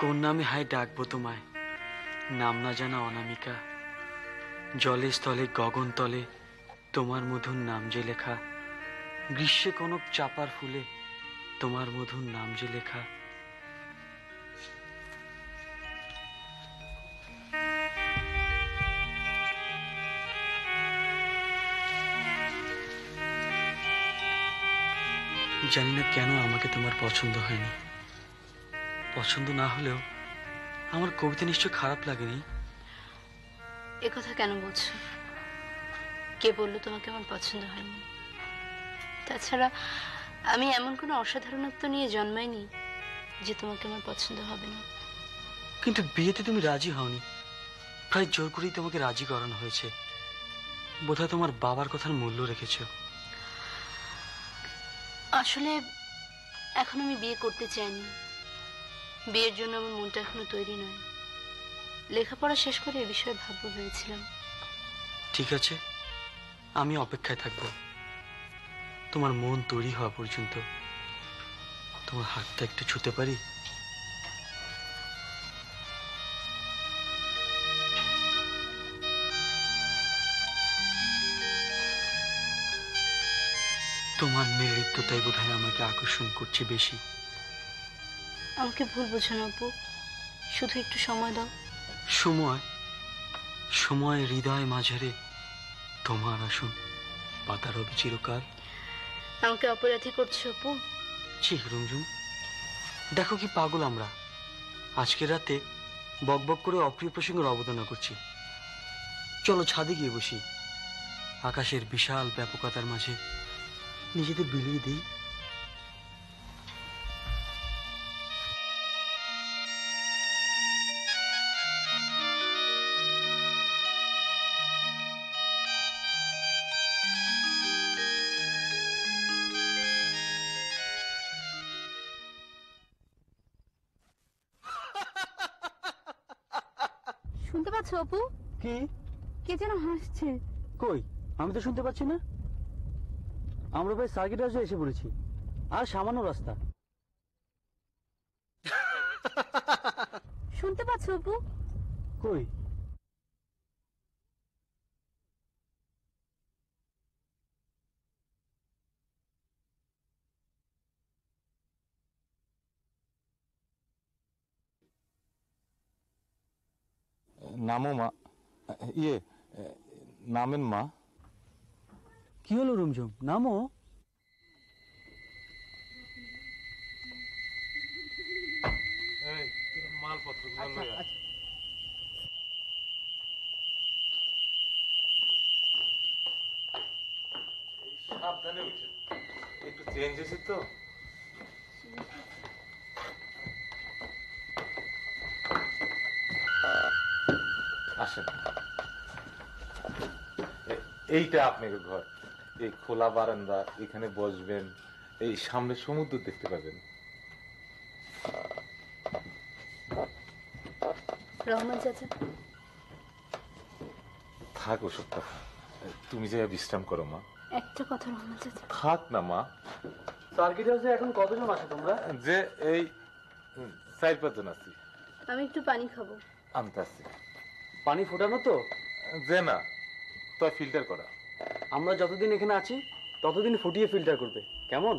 কোন নামে হায় ডাকবো তোমায়, নাম না জানা অনামিকা। জলে স্থলে গগন তলে তোমার মধুর নাম যে লেখা, গ্রীষ্মে কনক চাপার ফুলে তোমার মধুর নাম যে লেখা। জানি না কেন আমাকে তোমার পছন্দ হয়নি। পছন্দ না হলেও আমার কবিতা নিশ্চয় খারাপ লাগেনি। এ কথা কেন বলছো? কে বললো তোমাকে আমার পছন্দ হয়নি? তাছাড়া আমি এমন কোনো অসাধারণত্ব নিয়ে জন্মাইনি যে তোমাকে আমার পছন্দ হবে না। কিন্তু বিয়েতে তুমি রাজি হওনি, প্রায় জোর করেই তোমাকে রাজি করানো হয়েছে। বোধহয় তোমার বাবার কথার মূল্য রেখেছো। আসলে এখন আমি বিয়ে করতে চাইনি, বিয়ের জন্য আমার মনটা এখনো তৈরি নয়। লেখাপড়া শেষ করে এ বিষয়ে ভাববো ভেবেছিলাম। ঠিক আছে, আমি অপেক্ষায় থাকবো তোমার মন তৈরি হওয়া পর্যন্ত। তোমার হাতটা একটু ছুঁতে পারি? তোমার নির্লিপ্ততাই বোধহয় আমাকে আকর্ষণ করছে বেশি। আমাকে ভুল বোঝো না আপু, শুধু একটু সময় দাও। সময় সময় হৃদয় মাঝারে তোমার আসুন পাতা রবি চিরকাল। আমাকে অপরাধী করছো আপু? ঠিক রুমঝুম, দেখো কি পাগল আমরা। আজকে রাতে বকবক করে অপ্রিয় প্রসঙ্গের অবতারণা করছি। চলো ছাদে গিয়ে বসি, আকাশের বিশাল ব্যাপকতার মাঝে নিজেদের বিলিয়ে দিই। শুনতে পাচ্ছ অপু? কি কে যেন হাসছে? কই আমি তো শুনতে পাচ্ছি না। আমরা ভাই সার্কিট হাউসে এসে পড়েছি, আর সামান্য রাস্তা। শুনতে পাচ্ছ অপু? কই? নামো মা, ইয়ে নামেন মা। কি হলো রুমঝুম, নামো। সাবধানে উঠেন, একটু চেঞ্জ হয়েছে তো। আসেন, এইটা আপনার ঘর। এই খোলা বারান্দা, এখানে বসবেন, এই সামনে সমুদ্র দেখতে পাবেন। রহমান চাচা থাক ওসব কথা, তুমি যে বিশ্রাম করো মা। একটা কথা রহমান চাচা। থাক না মা। সার্কিট হাউসে এখন কতজন আছো তোমরা? যে এই 4-5 জন আছি। আমি একটু পানি খাবো। আমি তো আসছি। পানি ফোটানো তো? যে না, তো ফিল্টার করা। আমরা যতদিন এখানে আছি ততদিন ফুটিয়ে ফিল্টার করবে, কেমন?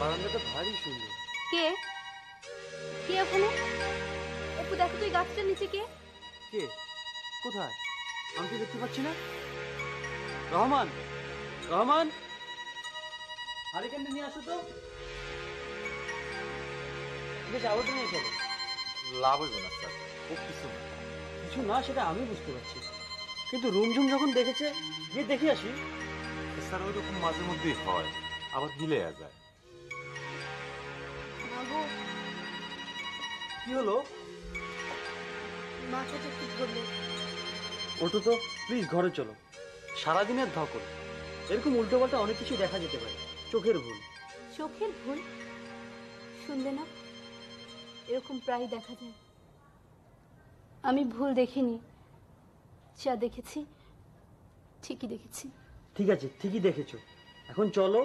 বারান্দাটা ভারী সুন্দর। কে কে ওখানে? অপু দেখো তুই গাছটার নিচে। কে কে কোথায়? আমি তো দেখতে পাচ্ছি না। রহমান, রহমান হারিকেনটা নিয়ে আসো তো। বেশ আবদ্ধ নিয়ে চলো। লাভ হইব না স্যার, ও কিছু না। কিছু না সেটা আমি বুঝতে পারছি, কিন্তু রুমঝুম যখন দেখেছে যে দেখে আসি। স্যার ওইরকম মাঝে মধ্যেই হয়, আবার গিলে যায়। কি হলো? মাথাটা ঠিক করলে। ওঠো তো প্লিজ, ঘরে চলো। সারাদিনের ধকল, এরকম উল্টোপাল্টা অনেক কিছু দেখা যেতে পারে। চোখের ভুল। চোখের ভুল? শুনলে না, এরকম প্রায় দেখা যায়। আমি ভুল দেখিনি, যা দেখেছি ঠিকই দেখেছি। ঠিক আছে, ঠিকই দেখেছো। এখন চলো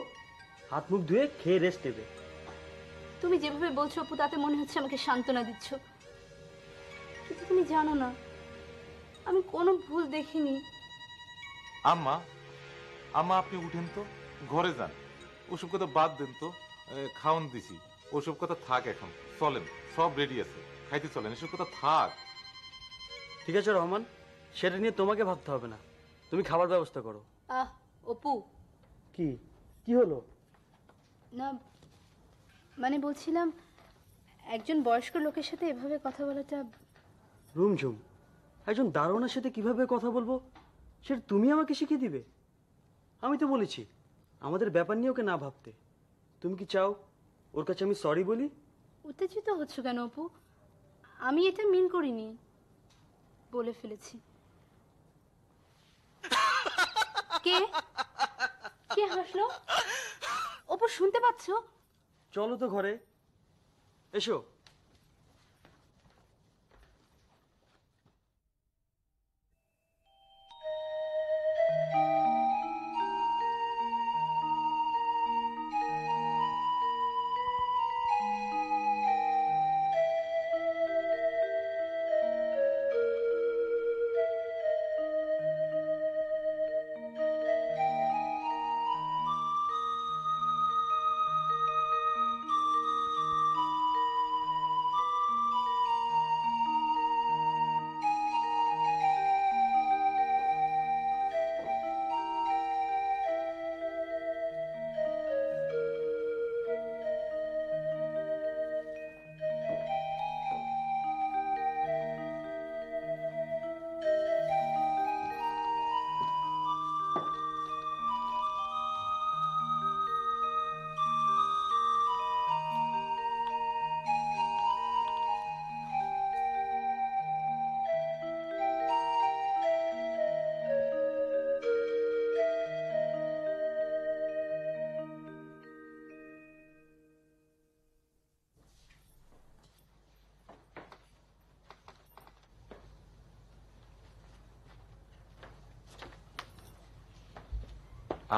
হাত মুখ ধুয়ে খেয়ে রেস্ট নেবে। তুমি যেভাবে বলছো আপু তাতে মনে হচ্ছে আমাকে সান্ত্বনা দিচ্ছ, কিন্তু তুমি জানো না আমি কোনো ভুল দেখিনি। আম্মা আম্মা আপনি উঠেন তো, ঘরে যান, ওসব কথা বাদ দেন তো, খাওন দিছি ওসব কথা থাক, এখন চলেন সব রেডি আছে খাইতে চলেন, এসব কথা থাক। ঠিক আছে রহমান, সেটা নিয়ে তোমাকে ভাবতে হবে না, তুমি খাবার ব্যবস্থা করো। আহ অপু, কি কি হলো? না মানে বলছিলাম একজন বয়স্ক লোকের সাথে এভাবে কথা বলাটা। রুমঝুম, একজন দারোয়ানের সাথে কিভাবে কথা বলবো সেটা তুমি আমাকে শিখিয়ে দিবে? আমি তো বলেছি আমাদের ব্যাপার নিয়ে ওকে না ভাবতে। তুমি কি চাও ওর কাছে আমি সরি বলি? উত্তেজিত হচ্ছ কেন অপু? আমি এটা মিন করিনি, বলে ফেলেছি। কে কে হাসলো? অপু শুনতে পাচ্ছ? চলো তো ঘরে এসো।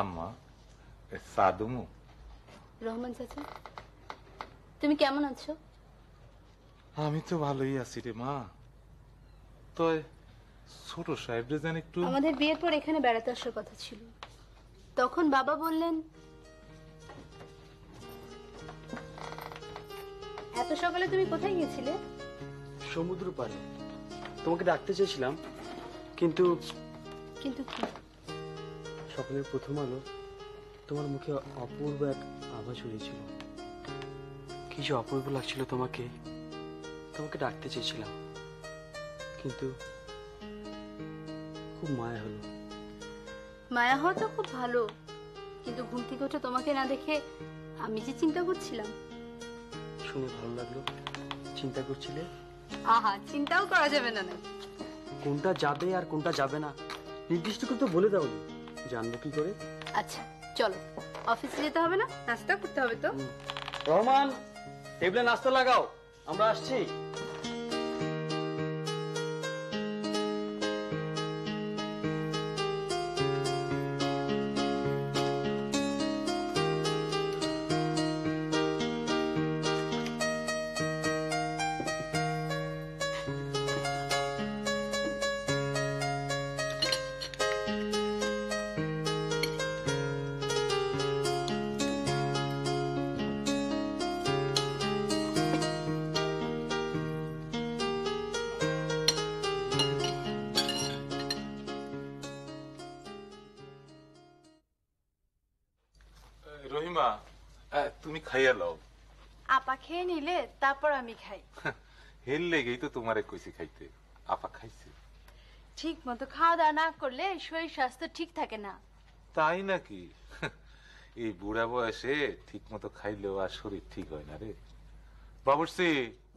আম্মা সাদুমু। রহমান চাচা তুমি কেমন আছো? আমি তো ভালোই আছি রে মা, তয় ছোট সাহেব রে জান একটু। আমাদের বিয়ের পর এখানে বেড়াতে আসার কথা ছিল, তখন বাবা বললেন এত সকালে তুমি কোথায় গিয়েছিলে? সমুদ্র পাড়ে, তোমাকে ডাকতে চেয়েছিলাম কিন্তু কিন্তু স্বপ্নের প্রথম আলো তোমার মুখে অপূর্ব এক আভাস উঠেছিল, কি যে অপূর্ব লাগছিল তোমাকে। তোমাকে ডাকতে চেয়েছিলাম কিন্তু খুব মায়া হলো। মায়া হওয়া তো খুব ভালো, কিন্তু ঘুম থেকে উঠে তোমাকে না দেখে আমি যে চিন্তা করছিলাম। শুনে ভালো লাগলো। চিন্তা করছিলে? আহা চিন্তাও করা যাবে না। কোনটা যাবে আর কোনটা যাবে না নির্দিষ্ট করে তো বলে দাও, জানবো কি করে? আচ্ছা চলো, অফিসে যেতে হবে না, নাস্তা করতে হবে তো। রহমান টেবিলে নাস্তা লাগাও, আমরা আসছি। রহিমা তুমি খাইয়া লও, আপা খেয়ে নিলে তারপর আমি খাই। হেললে গেই তো তোমারে কইছি খাইতে, আপা খাইছে। ঠিক মতো খাওয়া দাওয়া না করলে শরীর স্বাস্থ্য ঠিক থাকে না। তাই নাকি? এই বুড়া বয়সে ঠিক মতো খাইলেও আর শরীর ঠিক হয় না রে। বাবুর্চি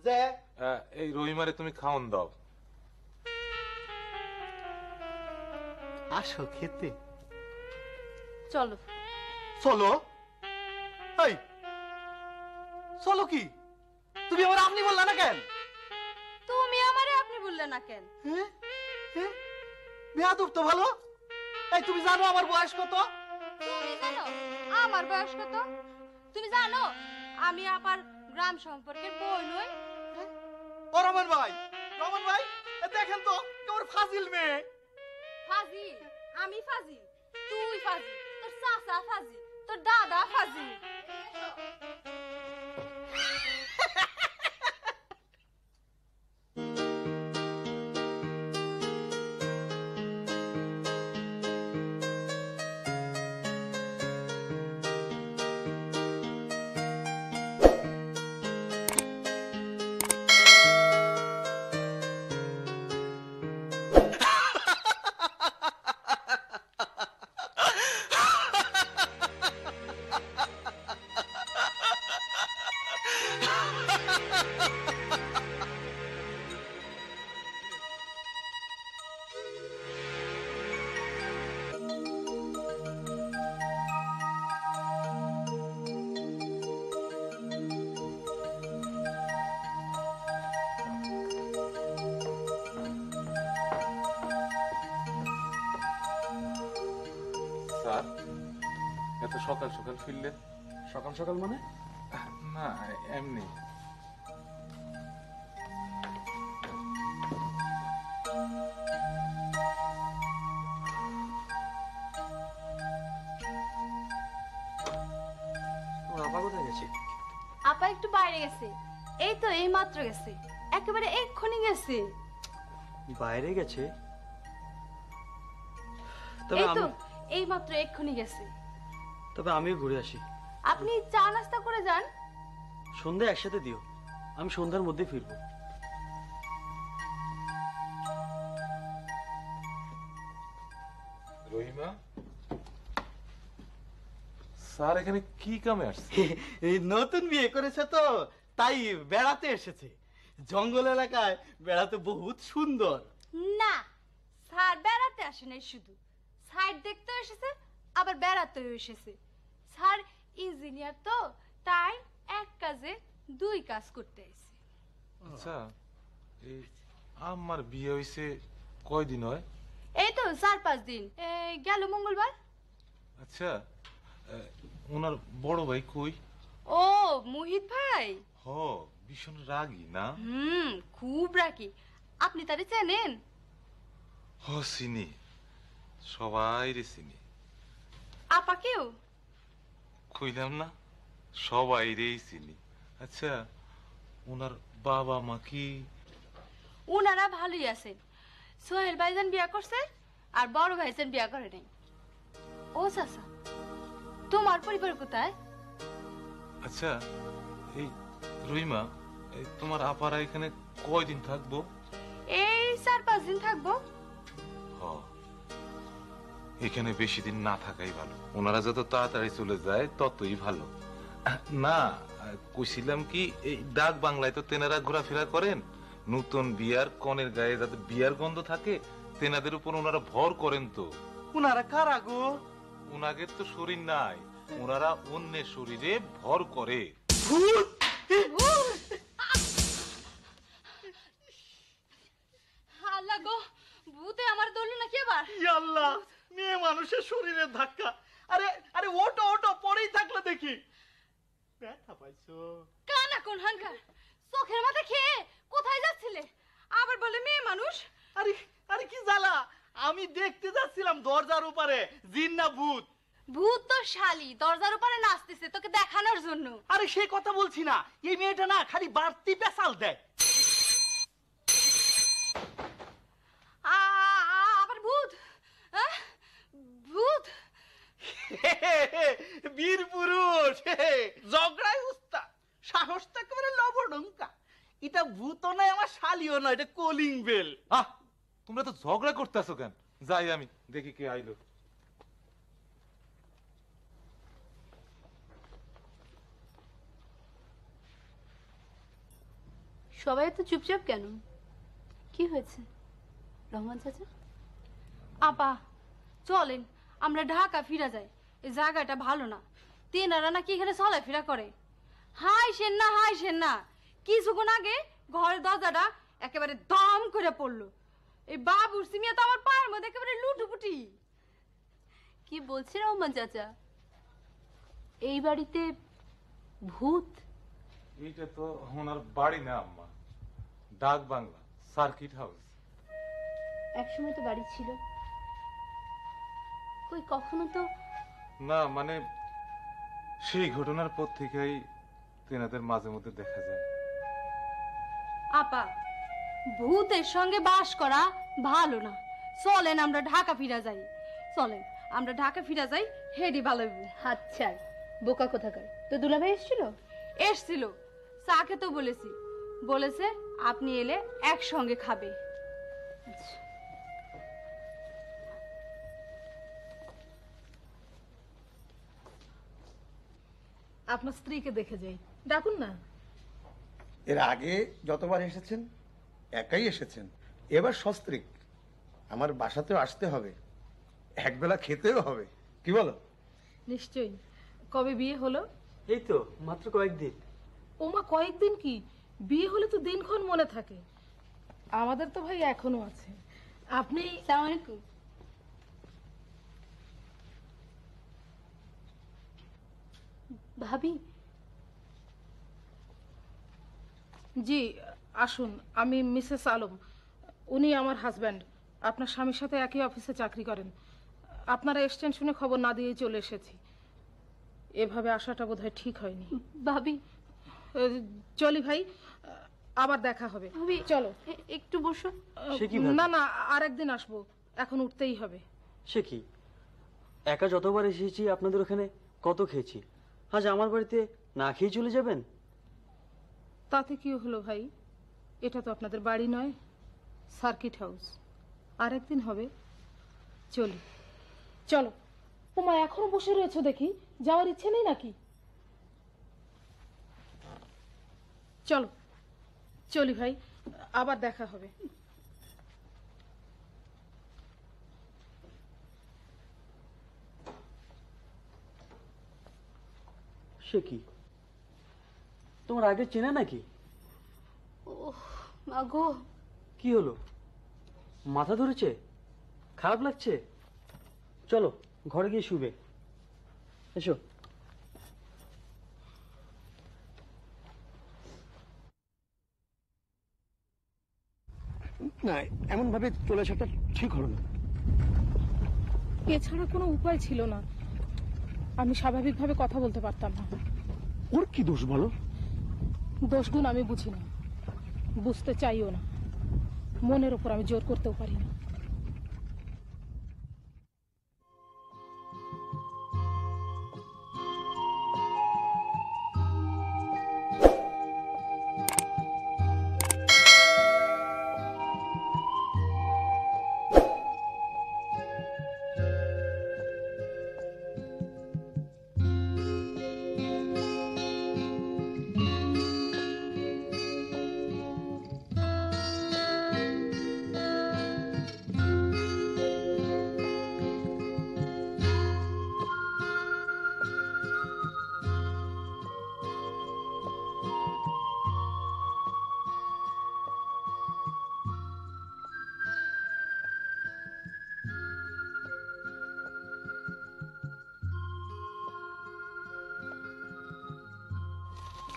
যে এই রহিমারে তুমি খাওন দাও। আসো খেতে, চলো চলো। এই চলো কি? তুমি আমার আপনি বললা না কেন? তুমি আমারে আপনি বললে না কেন? হ্যাঁ হ্যাঁ বেয়াদব তো ভালো। এই তুমি জানো আমার বয়স কত? তুমি জানো আমার বয়স কত তুমি জানো? আমি আপার গ্রাম সম্পর্কে বই নই। ও রমন ভাই, রমন ভাই দেখেন তো তোর ফাজিল মেয়ে। ফাজিল? আমি ফাজিল? তুই ফাজিল, তোর চাচা ফাজিল, তোর দাদা ফাজিল। সকাল সকাল ফিরলেন? সকাল সকাল মানে না, এমনি। আপা কোথায় গেছে? আপা একটু বাইরে গেছে, এই তো এই মাত্র গেছে, একেবারে এক্ষুনি গেছে। বাইরে গেছে? তবে এই তো এই মাত্র এক্ষুনি গেছে। তবে আমিও ঘুরে আসি। আপনি চা নাস্তা করে যান, সন্ধ্যা একসাথে দিও, আমি সন্ধ্যার মধ্যে ফিরবো। রহিমা স্যার এখানে কি কামে আসছে? নতুন বিয়ে করেছে তো, তাই বেড়াতে এসেছে। জঙ্গল এলাকায় বেড়াতে বহুত সুন্দর। না স্যার বেড়াতে আসে নাই, শুধু সাইড দেখতে এসেছে, আবার বেড়াতে এসেছে। স্যার ইঞ্জিনিয়ার তো, তাই এক কাজে দুই কাজ করতে এসেছে। আচ্ছা এই আমার বিয়ে হইছে কয়দিন হয়? এই তো 4-5 দিন, এই গেল মঙ্গলবার। আচ্ছা ওনার বড় ভাই কই? ও মোহিত ভাই, হ্যাঁ ভীষণ রাগী না? খুব রাগী। আপনি তারে চেনেন? হ্যাঁ চিনি, সবাই রে চিনি। আপা কেউ কইলাম না, সবাই রে চিনি। আচ্ছা ওনার বাবা মা কি? ওনারা ভালোই আছেন। সোহেল ভাইজান বিয়া করছে, আর বড় ভাইজান বিয়া করে নাই। ও চাচা তোমার পরিবার কোথায়? আচ্ছা এই রহিমা, তোমার আপারা এখানে কয়দিন থাকবো? এই 4-5 দিন থাকবো। হ্যাঁ এখানে বেশি দিন না থাকাই ভালো, ওনারা যত তাড়াতাড়ি চলে যায় ততই ভালো। না কইছিলাম কি এই ডাক বাংলায় তো তেনারা ঘোরাফেরা করেন, নতুন বিয়ার কনের গায়ে যাতে বিয়ার গন্ধ থাকে তেনাদের উপর ওনারা ভর করেন। তো ওনারা কারা গো? ওনাদের তো শরীর নাই, ওনারা অন্যের শরীরে ভর করে। আল্লাহ গো, ভূতে আমার দল নাকি আবার? আল্লাহ, মেয়ে মানুষের শরীরের ধাক্কা। আরে আরে ওটো ওটো, পরেই থাকলে দেখি ব্যথা পাইছো। কানা কোন হাঙ্গা চোখের মাথা খেয়ে কোথায় যাচ্ছিলে? আবার বলে মেয়ে মানুষ। আরে আরে কি জ্বালা, আমি দেখতে যাচ্ছিলাম দরজার উপরে জিন না ভূত। ভূত তো শালি দরজার উপরে নাচতেছে তোকে দেখানোর জন্য। আরে সেই কথা বলছি না, এই মেয়েটা না খালি বাড়তি পেশাল দেয়। বীর পুরুষ জগড়ায় উস্তাদ, সাহসটা একেবারে লবডঙ্কা। এটা ভূত নয়, আমার শালিও নয়, এটা কলিং বেল। আহ তোমরা তো ঝগড়া করতেছো কেন? যাই আমি দেখি কে আইলো। সবাই তো চুপচাপ কেন, কি হয়েছে? রহমান চাচা, আপা চলেন আমরা ঢাকা ফিরা যাই, এই জায়গাটা ভালো না। তেনারা নাকি এখানে চলাফেরা করে। হাইসেন না হাইসেন না, কিছুক্ষণ আগে ঘরের দরজাটা একেবারে দম করে পড়লো। এই বাবুর সিমিয়া তো আমার পায়ের মধ্যে একেবারে লুটুপুটি। কি বলছে রহমান চাচা? এই বাড়িতে ভূত? এইটা তো ওনার বাড়ি না আম্মা, ডাক বাংলা সার্কিট হাউস। একসময় তো বাড়ি ছিল, কই কখনো তো না। মানে সেই ঘটনার পর থেকেই তেনাদের মাঝে মধ্যে দেখা যায়। আপা, ভূতের সঙ্গে বাস করা ভালো না। চলেন আমরা ঢাকা ফিরা যাই। চলেন আমরা ঢাকা ফিরা যাই, হেডি ভালো। আচ্ছা বোকা কোথাকার। তো দুলাভাই এসেছিল? এসেছিল, চাকে তো বলেছি, বলেছে আপনি এলে একসঙ্গে খাবে। আপনার স্ত্রীকে দেখে যাই, ডাকুন না। এর আগে যতবার এসেছেন একাই এসেছেন, এবার সস্ত্রীক। আমার বাসাতেও আসতে হবে, একবেলা খেতেও হবে, কি বলো? নিশ্চয়ই। কবে বিয়ে হলো? এই তো মাত্র কয়েকদিন। ওমা, কয়েকদিন কি? বিয়ে হলে তো দিনক্ষণ মনে থাকে। আমাদের তো ভাই এখনো আছে। আপনি আসসালামু আলাইকুম। ভাবি? জি আসুন, আমি মিসেস আলম, উনি আমার হাজব্যান্ড। আপনার স্বামীর সাথে একই অফিসে চাকরি করেন। আপনারা এসছেন শুনে খবর না দিয়ে চলে এসেছি। এভাবে আসাটা বোধহয় ঠিক হয়নি। ভাবি চলি ভাই, আবার দেখা হবে। চলো একটু বসো। না না, আর একদিন আসবো, এখন উঠতেই হবে। সে কি, একা যতবার এসেছি আপনাদের ওখানে কত খেয়েছি, আজ আমার বাড়িতে না খেয়ে চলে যাবেন? তাতে কি হলো ভাই, এটা তো আপনাদের বাড়ি নয়, সার্কিট হাউস। আর একদিন হবে, চলি। চলো। ওমা, এখনো বসে রয়েছে দেখি, যাওয়ার ইচ্ছে নেই নাকি? চলো চলি ভাই, আবার দেখা হবে। সে কি, তোমার আগে চেনা নাকি? ওহ মা গো, কি হলো, মাথা ধরেছে? খারাপ লাগছে? চলো ঘরে গিয়ে শুবে, এসো। না, এমন ভাবে চলে আসাটা ঠিক হলো না। এছাড়া কোনো উপায় ছিল না। আমি স্বাভাবিকভাবে কথা বলতে পারতাম না। ওর কি দোষ বলো? দোষগুণ আমি বুঝি না, বুঝতে চাইও না। মনের উপর আমি জোর করতেও পারি না।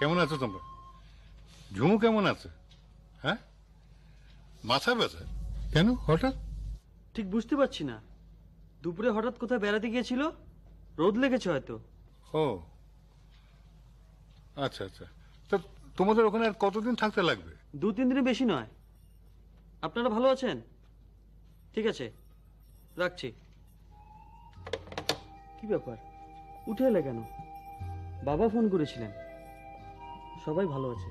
কেমন আছো তোমরা? ঝুমু কেমন আছে? হ্যাঁ, মাথা ব্যথা কেন হঠাৎ? ঠিক বুঝতে পারছি না। দুপুরে হঠাৎ কোথায় বেড়াতে গিয়েছিল, রোদ লেগেছে হয়তো। ও আচ্ছা আচ্ছা। তা তোমাদের ওখানে আর কতদিন থাকতে লাগবে? 2-3 দিনে বেশি নয়। আপনারা ভালো আছেন? ঠিক আছে, রাখছি। কি ব্যাপার, উঠে এলে কেন? বাবা ফোন করেছিলেন, সবাই ভালো আছে।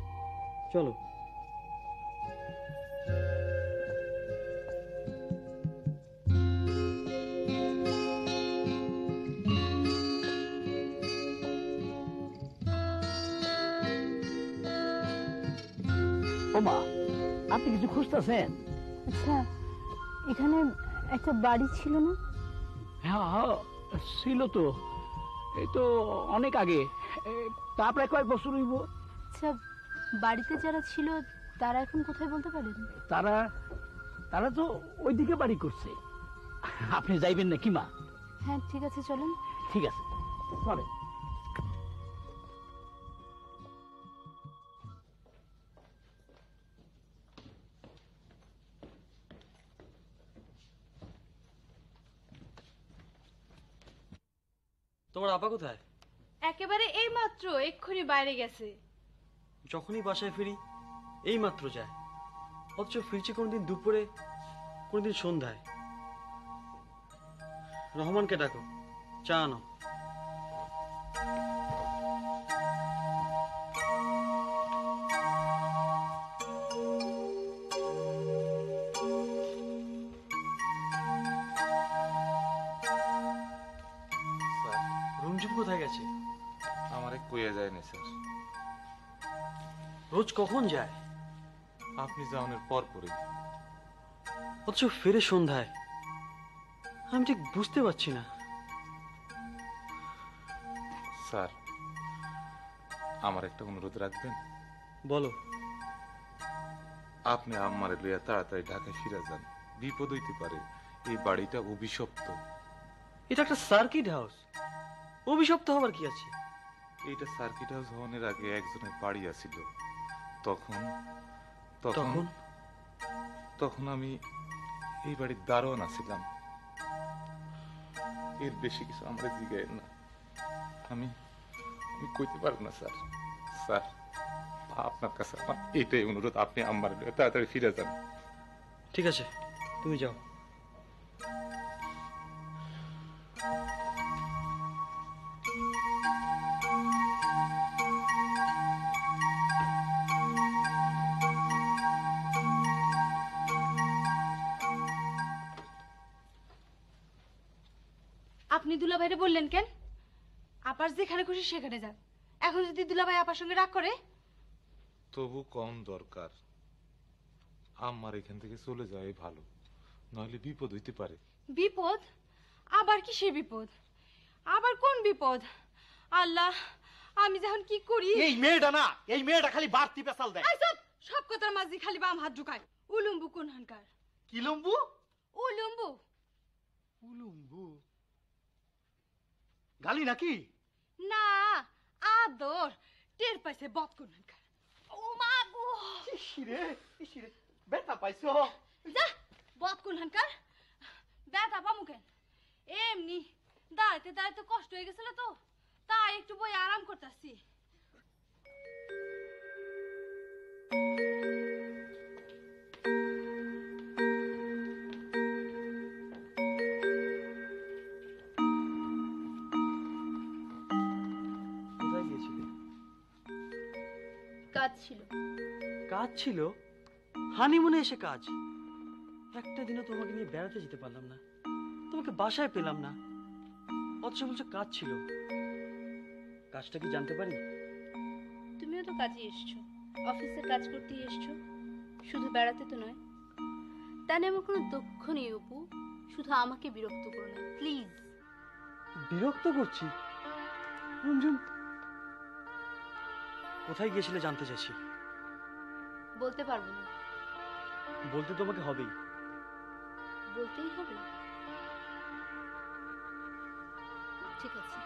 চলো। ওমা, আপনি কিছু খুঁজতেছেন? আচ্ছা, এখানে একটা বাড়ি ছিল না? হ্যাঁ ছিল তো, এই তো অনেক আগে, তা প্রায় কয়েক বছর হইব। আচ্ছা, বাড়িতে যারা ছিল তারা এখন কোথায় বলতে পারেন? তারা তারা তো ওইদিকে বাড়ি করছে। আপনি যাইবেন নাকি মা? হ্যাঁ ঠিক আছে, চলেন। ঠিক আছে, চলেন। তোমার আপা কোথায়? একেবারে এইমাত্র এক্ষুনি বাইরে গেছে। যখনই বাসায় ফিরি এইমাত্র যায়, অথচ ফিরছি কোনদিন দুপুরে, কোনদিন সন্ধ্যায়। রহমানকে ডাকো, চা আনো। রোজ কখন যায়? আপনি যাওয়ার পর পরে, অথচ ফিরে সন্ধ্যায়। আমি ঠিক বুঝতে পারছি না। স্যার, আমার একটা অনুরোধ রাখবেন? বলো। আপনি আমার লইয়া তাড়াতাড়ি ঢাকায় ফিরে যান, বিপদ হইতে পারে। এই বাড়িটা অভিশপ্ত। এটা একটা সার্কিট হাউস, অভিশপ্ত হবার কি আছে? এটা সার্কিট হাউস হওয়ার আগে একজনের বাড়ি আছিল। তখন আমি এই বাড়ির দারোয়ান আছিলাম। এর বেশি কিছু আমরা জিগাই না। আমি কইতে পারবো না স্যার। স্যার, আপনার কাছে আমার এটাই অনুরোধ, আপনি আমার তাড়াতাড়ি ফিরে যান। ঠিক আছে, তুমি যাও। দুলাভাইরে বললেন কেন? আপার যেখানে খুশি সেখানে যান। এখন যদি দুলাভাই আপার সঙ্গে রাগ করে? তবু কম দরকার। আমার এখান থেকে চলে যাওয়াই ভালো, নইলে বিপদ হইতে পারে। বিপদ? আবার কি সে বিপদ? আবার কোন বিপদ? আল্লাহ, আমি যখন কি করি। এই মেয়েটা না, এই মেয়েটা খালি বাড়তি পেছাল দেয়। সব কথার মাঝে খালি বাম হাত ঢুকায়। উলুম্বু কোন হানকার? কি লম্বু? উলুম্বু। উলুম্বু গালি নাকি? না, আদর। টের পাইছে বদ কোনখানকার। ও মা গো, ইশিরে ইশিরে, ব্যথা পাইছো? যা, বদ কোনখানকার। ব্যথা পামু কেন? এমনি দাঁড়াইতে দাঁড়াইতে কষ্ট হয়ে গেছিল তো, তাই একটু বই আরাম করতেছি। কাজ ছিল হানিমুনে এসে কাজ। একটা দিনও তোমাকে নিয়ে বেড়াতে যেতে পারলাম না, তোমাকে বাসায় পেলাম না, অথচ বলছো কাজ ছিল। কাজটা কি জানতে পারি? তুমিও তো কাজে এসছো, অফিসে কাজ করতে এসছো, শুধু বেড়াতে তো নয়। তাহলে আমার কোনো দক্ষ নেই অপু, শুধু আমাকে বিরক্ত করো না প্লিজ। বিরক্ত করছি? রঞ্জন, কোথায় গিয়েছিলে জানতে চাইছি। বলতে পারবো না। বলতে তোমাকে হবেই। বলতেই হবে? ঠিক আছে,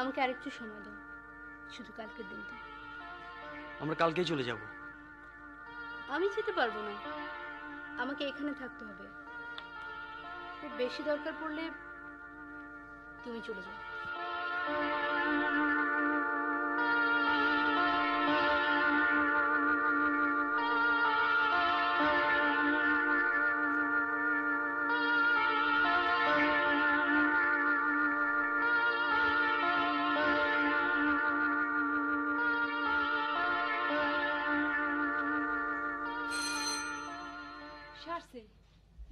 আমাকে আরেকটু সময় দাও, শুধু কালকের দিনটা। আমরা কালকেই চলে যাব। আমি যেতে পারবো না, আমাকে এখানে থাকতে হবে। খুব বেশি দরকার পড়লে তুমি চলে যাও।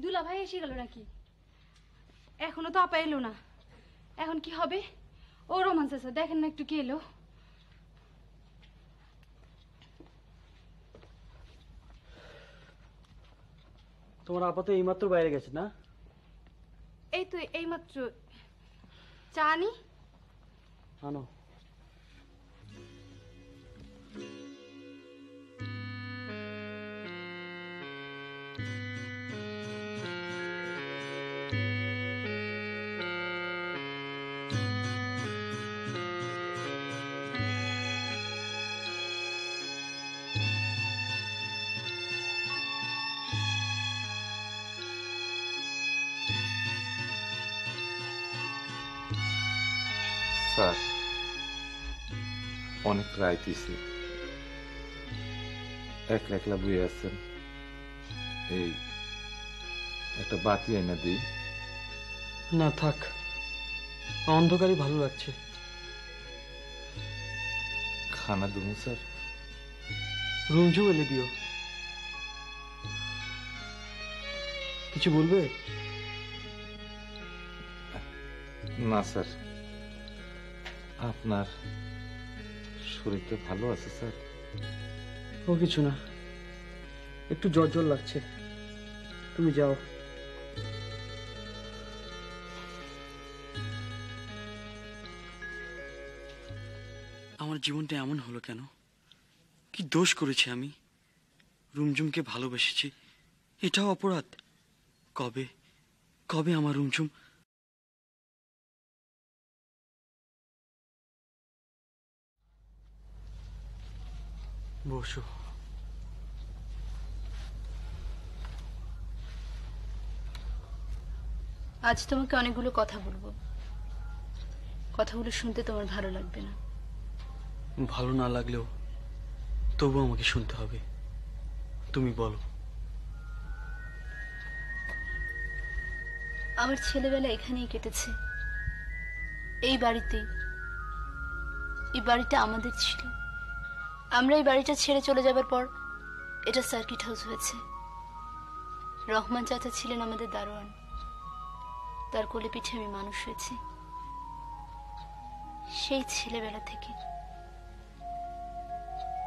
দুলাভাই এসে গেল নাকি? এখনো তো আপা এলো না, এখন কি হবে? ও রোমান চাচা, দেখেন না একটু কে এলো। তোমার আপা তো এইমাত্র বাইরে গেছে না? এই তো এইমাত্র। চা আনি? আনো। স্যার, অনেক রাইতেছি, একলা একলা বই আছেন, এই একটা বাতি এনে দিই। না থাক, অন্ধকারই ভালো লাগছে। খানা দেবো স্যার? রুমঝু এলে দিও। কিছু বলবে? না স্যার। আপনার শরীরটা ভালো আছে স্যার? ও কিছু না, একটু জ্বর জ্বর লাগছে। তুমি যাও। আমার জীবনটা এমন হলো কেন? কি দোষ করেছি আমি? রুমঝুমকে ভালোবেসেছি, এটাও অপরাধ? কবে কবে আমার রুমঝুম বসো। আজ তোমাকে অনেকগুলো কথা বলবো, কথাগুলো শুনতে তোমার ভালো লাগবে না। ভালো না লাগলেও তবু আমাকে শুনতে হবে, তুমি বলো। আমার ছেলেবেলা এখানেই কেটেছে, এই বাড়িতেই। এই বাড়িটা আমাদের ছিল। আমরা এই বাড়িটা ছেড়ে চলে যাবার পর এটা সার্কিট হাউস হয়েছে। রহমান চাচা ছিলেন আমাদের দারোয়ান, তার কোলে পিঠে আমি মানুষ হয়েছি। সেই ছেলেবেলা থেকে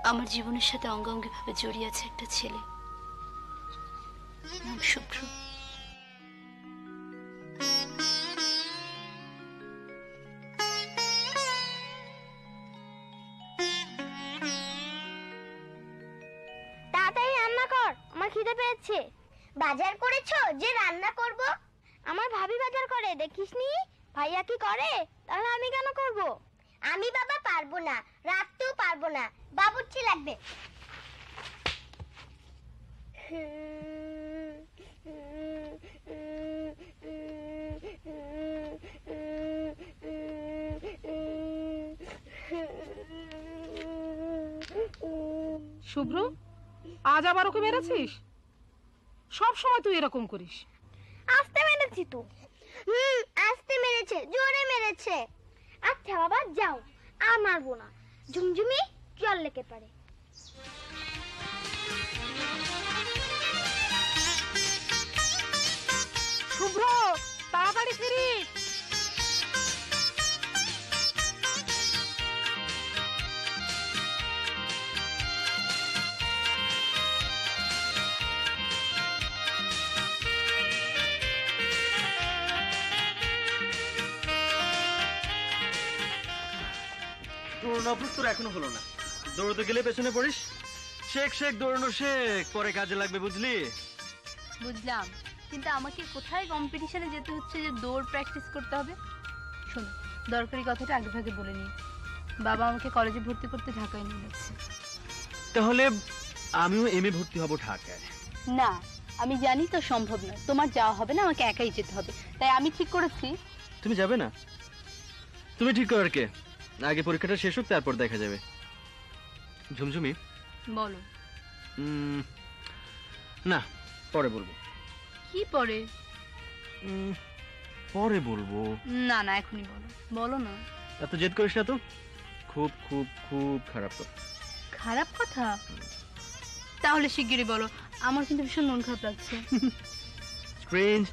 আমার জীবনের সাথে অঙ্গাঙ্গি ভাবে জড়িয়ে আছে একটা ছেলে, নাম শুভ্র। তাড়াতাড়ি রান্না কর, আমার খিদে পেয়েছে। বাজার করেছো? যে রান্না করব। আমার ভাবি বাজার করে, দেখিসনি ভাইয়া কি করে? তাহলে আমি কেন করব? আমি বাবা পারবো না, রাততেও পারবো না, বাবুর্চি লাগবে। শুভ্র, আজ আবার ওকে মেরেছিস? সব সময় তুই এরকম করিস। আস্তে মেরেছি তো। আস্তে মেরেছে, জোরে মেরেছে। আচ্ছা বাবা যাও, আর মারবো না। ঝুমঝুমি জল লেগে পারে। শুভ্র তাড়াতাড়ি ফিরিস। তোর এখনো হলো না, দৌড়তে গেলে পেছনে পড়িস। শেখ শেখ দৌড়ানো শেখ, পরে কাজে লাগবে, বুঝলি? বুঝলাম, কিন্তু আমাকে কোথায় কম্পিটিশনে যেতে হচ্ছে যে দৌড় প্র্যাকটিস করতে হবে? শোন, দরকারি কথাটা আগে ভাগে বলে নি। বাবা আমাকে কলেজে ভর্তি করতে ঢাকায় নিয়ে যাচ্ছে। তাহলে আমিও এমএ ভর্তি হব ঢাকায়? না, আমি জানি তো সম্ভব না। তোমার যাওয়া হবে না, আমাকে একাই যেতে হবে। তাই আমি ঠিক করেছি। তুমি যাবে না? তুমি ঠিক করার কে? আগে পরীক্ষাটা শেষ হোক, তারপর দেখা যাবে। ঝুমঝুমি বলো। না, পরে বলবো। কি পরে? পরে বলবো। না না, এখনই বলো। বলো না, এত জেদ করিস না তো। খুব খুব খুব খারাপ কথা। খারাপ কথা? তাহলে শিগগিরই বলো, আমার কিন্তু ভীষণ মন খারাপ লাগছে। স্ট্রেঞ্জ,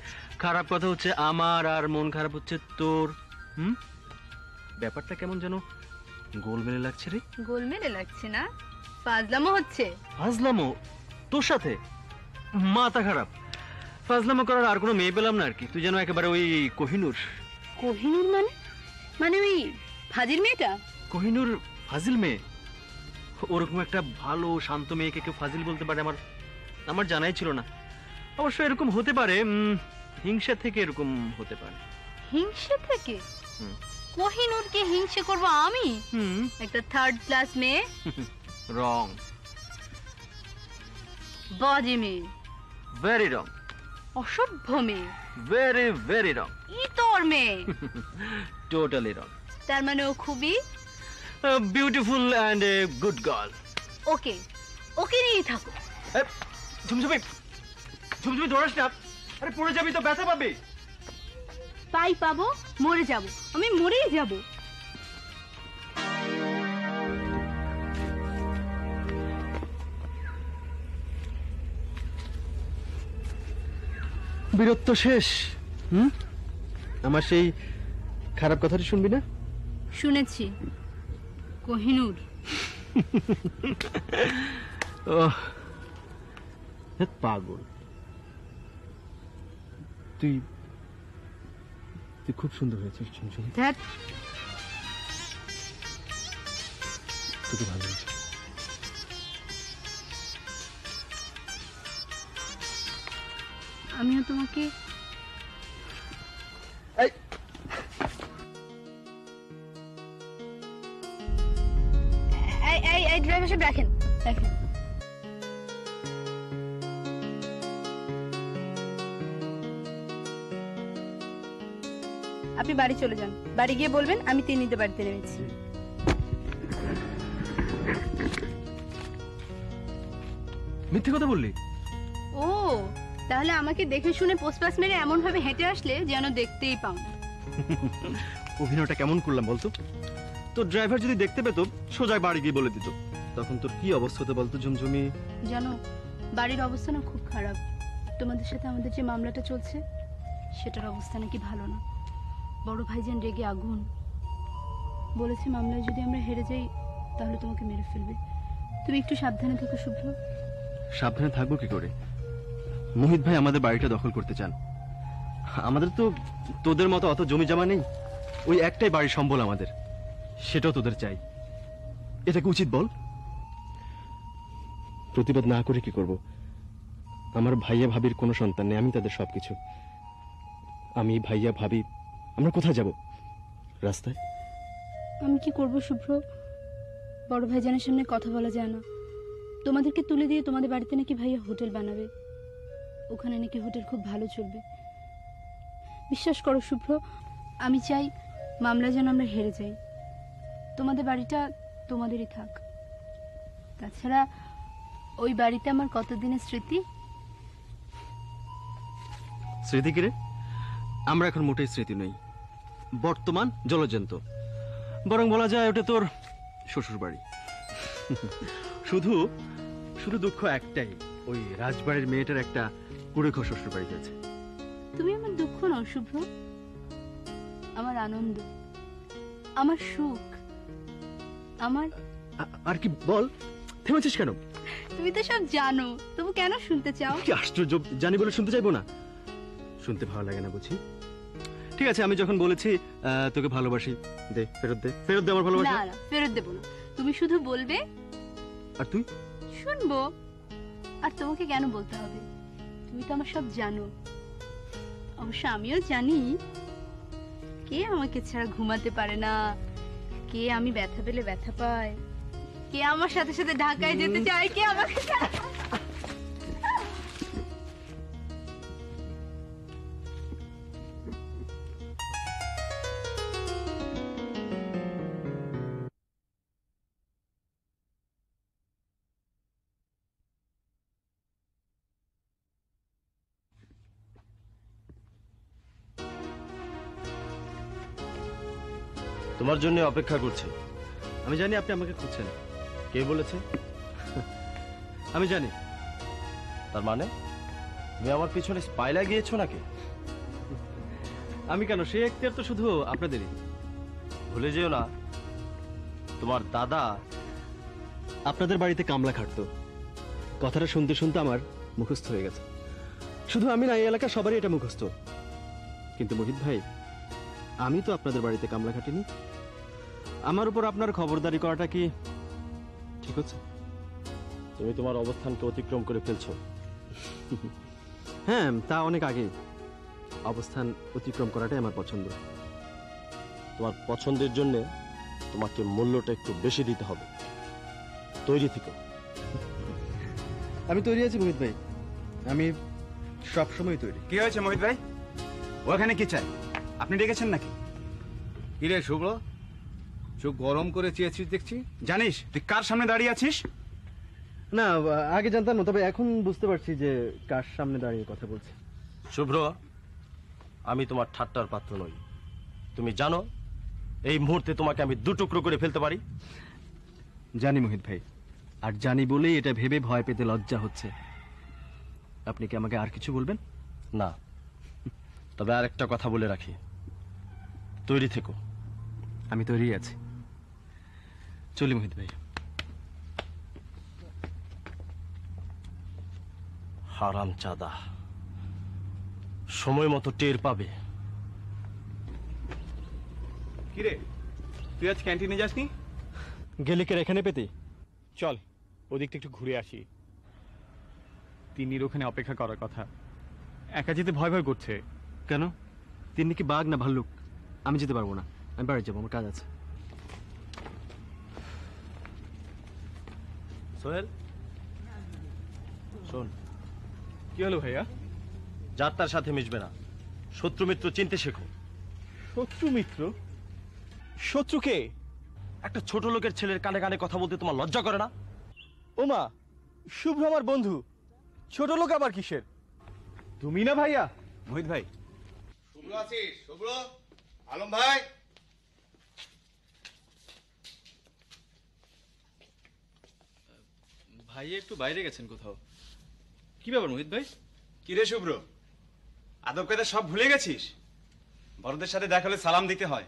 খারাপ কথা হচ্ছে আমার আর মন খারাপ হচ্ছে তোর। ব্যাপারটা কেমন যেন গোলমেলে লাগছে রে। গোলমেলে লাগছে না, ফাজলামো হচ্ছে। ফাজলামো? তোর সাথে? মাথা খারাপ। ফাজলামো করার আর কোনো মেয়ে পেলাম না আর কি। তুই যেন একেবারে ওই কোহিনূর। কোহিনূর মানে? মানে ওই ফাজিল মেয়েটা? কোহিনূর ফাজিল মেয়ে? ওরকম একটা ভালো শান্ত মেয়েকে কেউ ফাজিল বলতে পারে? আমার আমার জানাই ছিল না। অবশ্য এরকম হতে পারে, হিংসা থেকে এরকম হতে পারে। হিংসা থেকে? কোহিনূরকে হিংসে করব আমি? একটা থার্ড ক্লাস মেয়ে? রং, বাজে মেয়ে, ভেরি রং, অসভ্য মেয়ে, ভেরি ভেরি রং, ইতর মেয়ে, টোটালি রং। তার মানে ও খুবই beautiful and a good girl. Okay ওকে নিয়ে থাকো। ঝুমঝুমি ঝুমঝুমি ধরছ না, আরে পড়ে যাবি তো, ব্যথা পাবি। পাই পাবো, মরে যাব, আমি মরেই যাব। বিরক্ত শেষ? হুম, আমার সেই খারাপ কথাটা শুনবি না? শুনেছি, কোহিনূর। ওহ পাগল, তুই তুই খুব সুন্দর হয়েছিস। তোকে ভালো হয়েছে। আমিও তোমাকে। ড্রাইভারশিপ রাখেন রাখেন। আপনি বাড়ি চলে যান, বাড়ি গিয়ে বলবেন আমি তিনিদের বাড়িতে নেমেছি। মিথ্যে কথা বললি? ও তাহলে আমাকে দেখে শুনে পোস্টপাস মেরে এমন ভাবে হেঁটে আসলে যেন দেখতেই পাও। অভিনয়টা কেমন করলাম বলতো? তোর ড্রাইভার যদি দেখতে পেতো সোজা বাড়ি গিয়ে বলে দিত, তখন তোর কি অবস্থা হতো বলতো? ঝুমঝুমি জানো বাড়ির অবস্থা না খুব খারাপ। তোমাদের সাথে আমাদের যে মামলাটা চলছে সেটার অবস্থা নাকি ভালো না। বড় ভাইজান রেগে আগুন, বলেছে মামলায় যদি আমরা হেরে যাই তাহলে তোমাকে মেরে ফেলবে। তুমি একটু সাবধানে থেকো শুভ্র। সাবধানে থাকবো কি করে? মোহিত ভাই আমাদের বাড়িটা দখল করতে চান। আমাদের তো তোদের মতো অত জমি জমা নেই, ওই একটাই বাড়ি সম্বল আমাদের, সেটাও তোদের চাই। এটা কি উচিত বল? প্রতিবাদ না করে কি করব? আমার ভাইয়া ভাবির কোনো সন্তান নেই, আমি তাদের সবকিছু। আমি ভাইয়া ভাবি, আমরা কোথায় যাব? রাস্তায়? আমি কি করব শুভ্র? বড় ভাইজানের সামনে কথা বলা যায় না। তোমাদেরকে তুলে দিয়ে তোমাদের বাড়িতে নাকি ভাইয়া হোটেল বানাবে, ওখানে নাকি হোটেল খুব ভালো চলবে। বিশ্বাস করো শুভ্র, আমি চাই মামলা যেন আমরা হেরে যাই, তোমাদের বাড়িটা তোমাদেরই থাক। তাছাড়া ওই বাড়িতে আমার কতদিনের স্মৃতি। স্মৃতি কি রে? আমরা এখন মোটেই স্মৃতি নই, বর্তমান জলজন্ত। বরং বলা যায় ওটা তোর শ্বশুর বাড়ি। শুধু শুধু দুঃখ একটাই, ওই রাজবাড়ির মেয়েটার একটা কুড়েঘর শ্বশুর বাড়ি গেছে। তুমি আমার দুঃখ নও শুভ্র, আমার আনন্দ, আমার সুখ, আমার। আর কি বল, থেমেছিস কেন? তুমি তো সব জানো, তবু কেন শুনতে চাও? কি আশ্চর্য, জানি বলে শুনতে চাইবো না? শুনতে ভালো লাগে না বুঝি? ঠিক আছে, আমি যখন বলেছি তোকে ভালোবাসি, দে ফেরত, দে ফেরত, দে আমার ভালোবাসা। না না, ফেরত দেব না। তুমি শুধু বলবে আর তুই শুনবো। আর তোমাকে কেন বলতে হবে? তুমি তো আমার সব জানো। অবশ্য আমিও জানি কে আমাকে ছাড়া ঘুমাতে পারে না, কে আমি ব্যথা পেলে ব্যথা পায়, কে আমার সাথে সাথে ঢাকায় যেতে চায়, কে আমাকে। তোমার জন্য অপেক্ষা করছি। আমি জানি আপনি আমাকে খুঁজছেন। কে বলেছে? আমি জানি। তার মানে তুমি আমার পিছনে স্পাই লাগিয়েছো নাকি? আমি কেন, সে এখতিয়ার তো শুধু আপনাদেরই। ভুলে যেও না, তোমার দাদা আপনাদের বাড়িতে কামলা খাটতো। কথাটা শুনতে শুনতে আমার মুখস্থ হয়ে গেছে। শুধু আমি না, এই এলাকা সবারই এটা মুখস্থ। কিন্তু মোহিত ভাই, আমি তো আপনাদের বাড়িতে কামলা খাটিনি। আমার উপর আপনার খবরদারি করাটা কি ঠিক হচ্ছে? তুমি তোমার অবস্থানকে অতিক্রম করে ফেলছো। হ্যাঁ, তা অনেক আগে। অবস্থান অতিক্রম করাটাই আমার পছন্দ। তোমার পছন্দের জন্য তোমাকে মূল্যটা একটু বেশি দিতে হবে। তৈরি থেকো। আমি তৈরি আছি মোহিত ভাই, আমি সবসময় তৈরি। কি হয়েছে মোহিত ভাই? ওখানে কি চাই? আপনি ডেকেছেন নাকি? কি রে শুভ্র, চোখ গরম করে চেয়েছিস দেখছি। জানিস তুই কার সামনে দাঁড়িয়ে আছিস? না, আগে জানতাম না, তবে এখন বুঝতে পারছি যে কার সামনে দাঁড়িয়ে কথা বলছি। শুভ্র, আমি তোমার ঠাট্টার পাত্র নই। তুমি জানো এই মুহূর্তে তোমাকে আমি দুটুকরো করে ফেলতে পারি। জানি মোহিত ভাই, আর জানি বলেই এটা ভেবে ভয় পেতে লজ্জা হচ্ছে। আপনি কি আমাকে আর কিছু বলবেন? না, তবে আর একটা কথা বলে রাখি, তৈরি থেকো। আমি তৈরি আছি। চলি মোহিত ভাই। হারামজাদা সময় মতো টের পাবে। কিরে, তুই আজ ক্যান্টিনে যাসনি? গেলিকের এখানে পেতে। চল ওদিকটা একটু ঘুরে আসি। তিন্নির ওখানে অপেক্ষা করার কথা। একা যেতে ভয় ভয় করছে। কেন? তিন্নি কি বাঘ না ভাল্লুক? আমি যেতে পারবো না, আমি বাড়ি যাবো, আমার কাজ আছে। সোহেল শোন। কি হলো ভাইয়া? যাত্রার সাথে মিশবে না, শত্রু মিত্র চিনতে শেখো। শত্রু মিত্র? শত্রুকে? একটা ছোট লোকের ছেলের কানে কানে কথা বলতে তোমার লজ্জা করে না? ওমা, শুভ্র আমার বন্ধু, ছোট লোক আবার কিসের? তুমি না ভাইয়া? মোহিত ভাই। শুভ্র আছিস? শুভ্র, আলম ভাই। ভাইয়া একটু বাইরে গেছেন কোথাও। কি ব্যাপার মোহিত ভাই? কি রে শুভ্র, আদব কায়দা সব ভুলে গেছিস? বড়দের সাথে দেখা হলে সালাম দিতে হয়।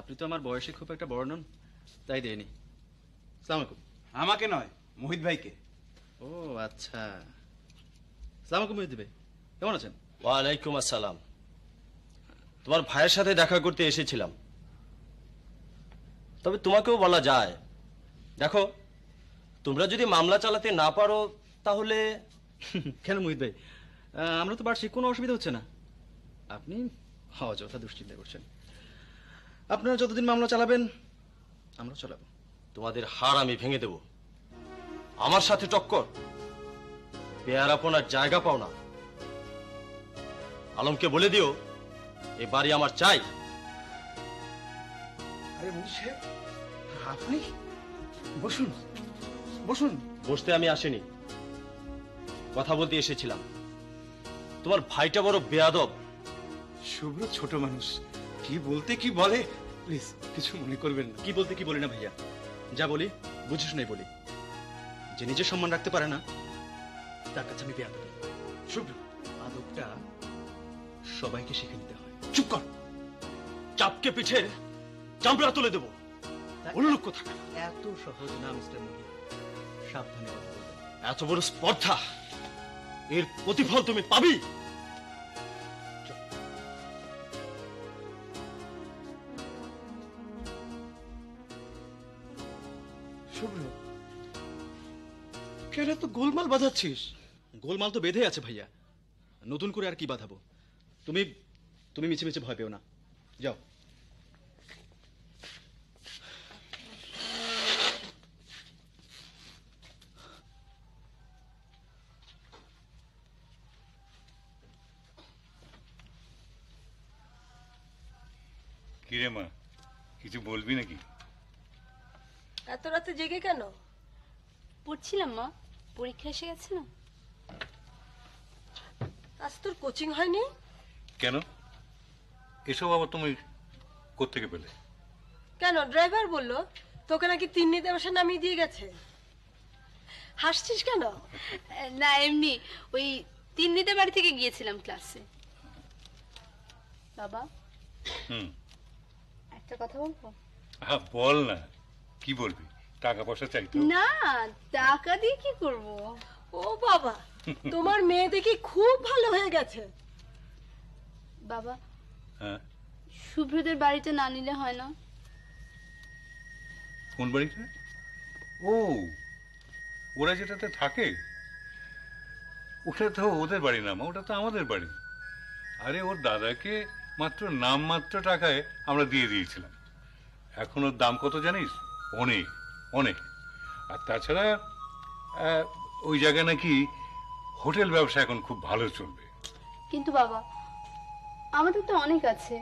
আপনি তো আমার বয়সে খুব একটা বড় নন, তাই দেয়নি। আসসালামু আলাইকুম। আমাকে নয়, মোহিত ভাইকে। ও আচ্ছা, আসসালামু আলাইকুম মোহিত ভাই, কেমন আছেন? ওয়ালাইকুম আসসালাম। তোমার ভাইয়ের সাথে দেখা করতে এসেছিলাম, তবে তোমাকেও বলা যায়। দেখো, তোমরা যদি মামলা চালাতে না পারো তাহলে। কেন মোহিত ভাই, আমরা তো বার্ষিক, কোনো অসুবিধা হচ্ছে না। আপনি অযথা দুশ্চিন্তা করছেন। আপনারা যতদিন মামলা চালাবেন আমরা চালাবো। তোমাদের হাড় আমি ভেঙে দেব। আমার সাথে টক্কর? পেয়ারাপোনার জায়গা পাও না। আলমকে বলে দিও এ বাড়ি আমার চাই। আরে মুনি সাহেব, আপনি বসুন বসুন। বসতে আমি আসিনি, কথা বলতে এসেছিলাম। তোমার ভাইটা বড় বেয়াদব। শুভ্র ছোট মানুষ, কি বলতে কি বলে, প্লিজ কিছু মনে করবেন না। কি বলতে কি বলি না ভাইয়া, যা বলি বুঝে শুনেই বলি। যে নিজের সম্মান রাখতে পারে না তার কাছে আমি বেয়াদব। শুভ্র, আদবটা সবাইকে শিখে নিতে হয়। চুপ কর, চাপকে পিঠের চামড়া তুলে দেবো। এত সহজ না মিস্টার মোহিত, সাবধানে কথা বলবেন। এত বড় স্পর্ধা, এর প্রতিফল তুমি পাবি। শুভ্র, কেন তো গোলমাল বাঁধাচ্ছিস? গোলমাল তো বেঁধে আছে ভাইয়া, নতুন করে আর কি বাঁধাবো? তুমি তুমি মিছে মিছে ভয় পেও না, যাও। কিরে মা, কিছু বলবি নাকি? এত রাতে জেগে কেন? পড়ছিলাম মা, পরীক্ষা এসে গেছে না। আজ তোর কোচিং হয়নি কেন? এসব আবার তুমি কোত্থেকে পেলে? কেন, ড্রাইভার বললো তোকে নাকি তিন্নিতে বসে নামিয়ে দিয়ে গেছে। হাসছিস কেন? না এমনি, ওই তিন্নিতে বাড়ি থেকে গিয়েছিলাম ক্লাসে। বাবা, একটা কথা বলবো? হ্যাঁ বল না। কি বলবি? টাকা পয়সা চাই তো। না, টাকা দিয়ে কি করব? ও বাবা, তোমার মেয়ে দেখি খুব ভালো হয়ে গেছে। বাবা, হ্যাঁ, শুভ্রদের বাড়িতে না নিলে হয় না? কোন বাড়িটা? ও, ওরা যেটাতে থাকে ওটা তো ওদের বাড়ি না মা, ওটা তো আমাদের বাড়ি। আরে ওর দাদাকে মাত্র নামমাত্র টাকায় আমরা দিয়ে দিয়েছিলাম। এখন ওর দাম কত জানিস? অনেক অনেক। আর তাছাড়া ওই জায়গা নাকি হোটেল ব্যবসা এখন খুব ভালো চলবে। কিন্তু বাবা, আমাদের তো অনেক আছে,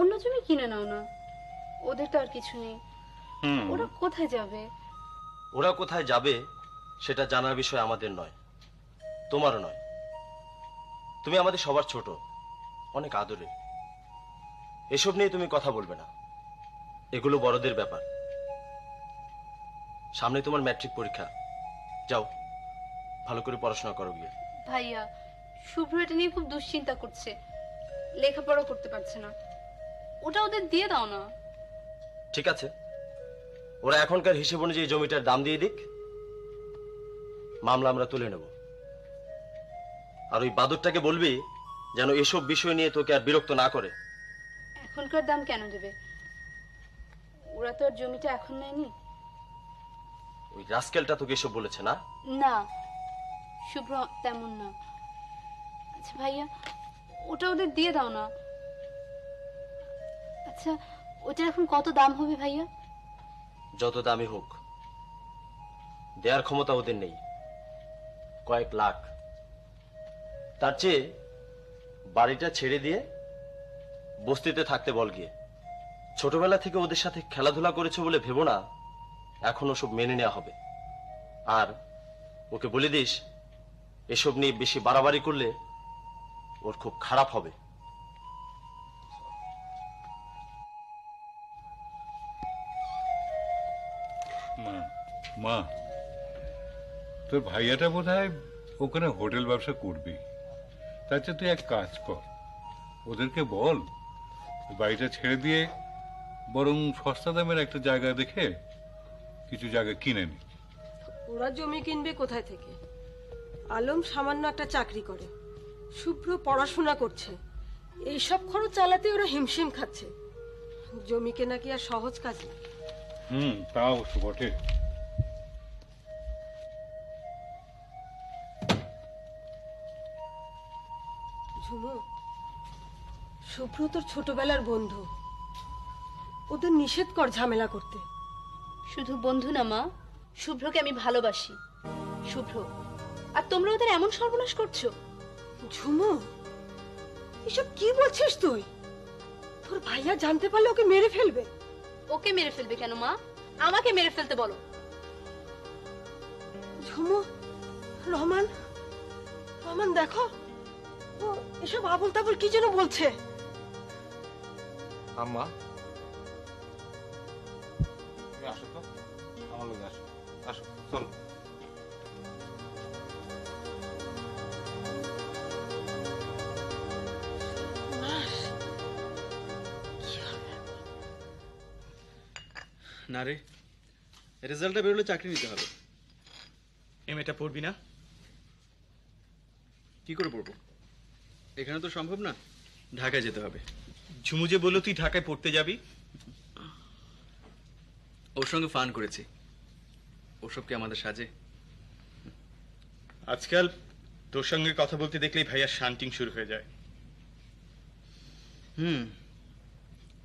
অন্যজনে কিনে নাও না। ওদের তো আর কিছু নেই, ওরা কোথায় যাবে? ওরা কোথায় যাবে সেটা জানার বিষয় আমাদের নয়, তোমারও নয়। তুমি আমাদের সবার ছোট, অনেক আদরে। এসব নিয়ে তুমি কথা বলবে না, এগুলো বড়দের ব্যাপার। সামনে তোমার ম্যাট্রিক পরীক্ষা, যাও ভালো করে পড়াশোনা করো গিয়ে। ভাইয়া, শুভ্র এটা নিয়ে খুব দুশ্চিন্তা করছে, লেখাপড়া করতে পারছে না, ওটা ওদের দিয়ে দাও না। ঠিক আছে, ওরা এখনকার হিসেব অনুযায়ী জমিটার দাম দিয়ে দিক, মামলা আমরা তুলে নেব। আর ওই বাদরটাকে বলবি যেন এসব বিষয় নিয়ে তোকে আর বিরক্ত না করে। এখনকার দাম কেন দেবে? ওরা তো আর জমিটা এখন নেয়নি। ওই রাস্কেলটা তোকে এসব বলেছে না? না শুভ্র, তেমন না। আচ্ছা ভাইয়া, ওটা ওদের দিয়ে দাও না। আচ্ছা ওটা এখন কত দাম হবে ভাইয়া? যত দামই হোক, দেয়ার ক্ষমতা ওদের নেই, কয়েক লাখ। তার চেয়ে বাড়িটা ছেড়ে দিয়ে বস্তিতে থাকতে বল গিয়ে। ছোটবেলা থেকে ওদের সাথে খেলাধুলা করেছো বলে ভেবো না এখন ওসব মেনে নেওয়া হবে। আর ওকে বলে দিস এসব নিয়ে বেশি বাড়াবাড়ি করলে ওর খুব খারাপ হবে। মা, তোর ভাইয়াটা বোধহয় ওখানে হোটেল ব্যবসা করবি, তার চেয়ে তুই এক কাজ কর, ওদেরকে বল বাড়িটা ছেড়ে দিয়ে বরং সস্তা দামের একটা জায়গা দেখে কিছু জায়গা কিনে নি। ওরা জমি কিনবে কোথায় থেকে? আলম সামান্য একটা চাকরি করে, শুভ্র পড়াশোনা করছে, এইসব খরচ চালাতে ওরা হিমশিম খাচ্ছে। জমি কেনা কি আর সহজ কাজ? তা অবশ্য বটে। ঝুমু, শুভ্র তোর ছোটবেলার বন্ধু, ওদের নিষেধ কর ঝামেলা করতে। শুধু বন্ধু না মা, শুভ্রকে আমি ভালোবাসি। শুভ্র আর তোমরা ওদের এমন সর্বনাশ করছো। ঝুমু, এসব কি বলছিস তুই? তোর ভাইয়া জানতে পারলে ওকে মেরে ফেলবে। ওকে মেরে ফেলবে কেন মা, আমাকে মেরে ফেলতে বলো। ঝুমু, রহমান, রহমান দেখো ও এসব আবল তাবল কি যেন বলছে। আম্মা আসো তো, আমার লোক আসো, আসো চলো। না রে, রেজাল্টটা বেরোলে চাকরি নিতে হবে। এম এটা পড়বি না? কি করে পড়বো? এখানে তো সম্ভব না, ঢাকায় যেতে হবে। ঝুমু যে বললো তুই ঢাকায় পড়তে যাবি, ওর সঙ্গে ফান করেছি। ওসবকে আমাদের সাজে। আজকাল তোর সঙ্গে কথা বলতে দেখলেই ভাইয়া শান্টিং শুরু হয়ে যায়।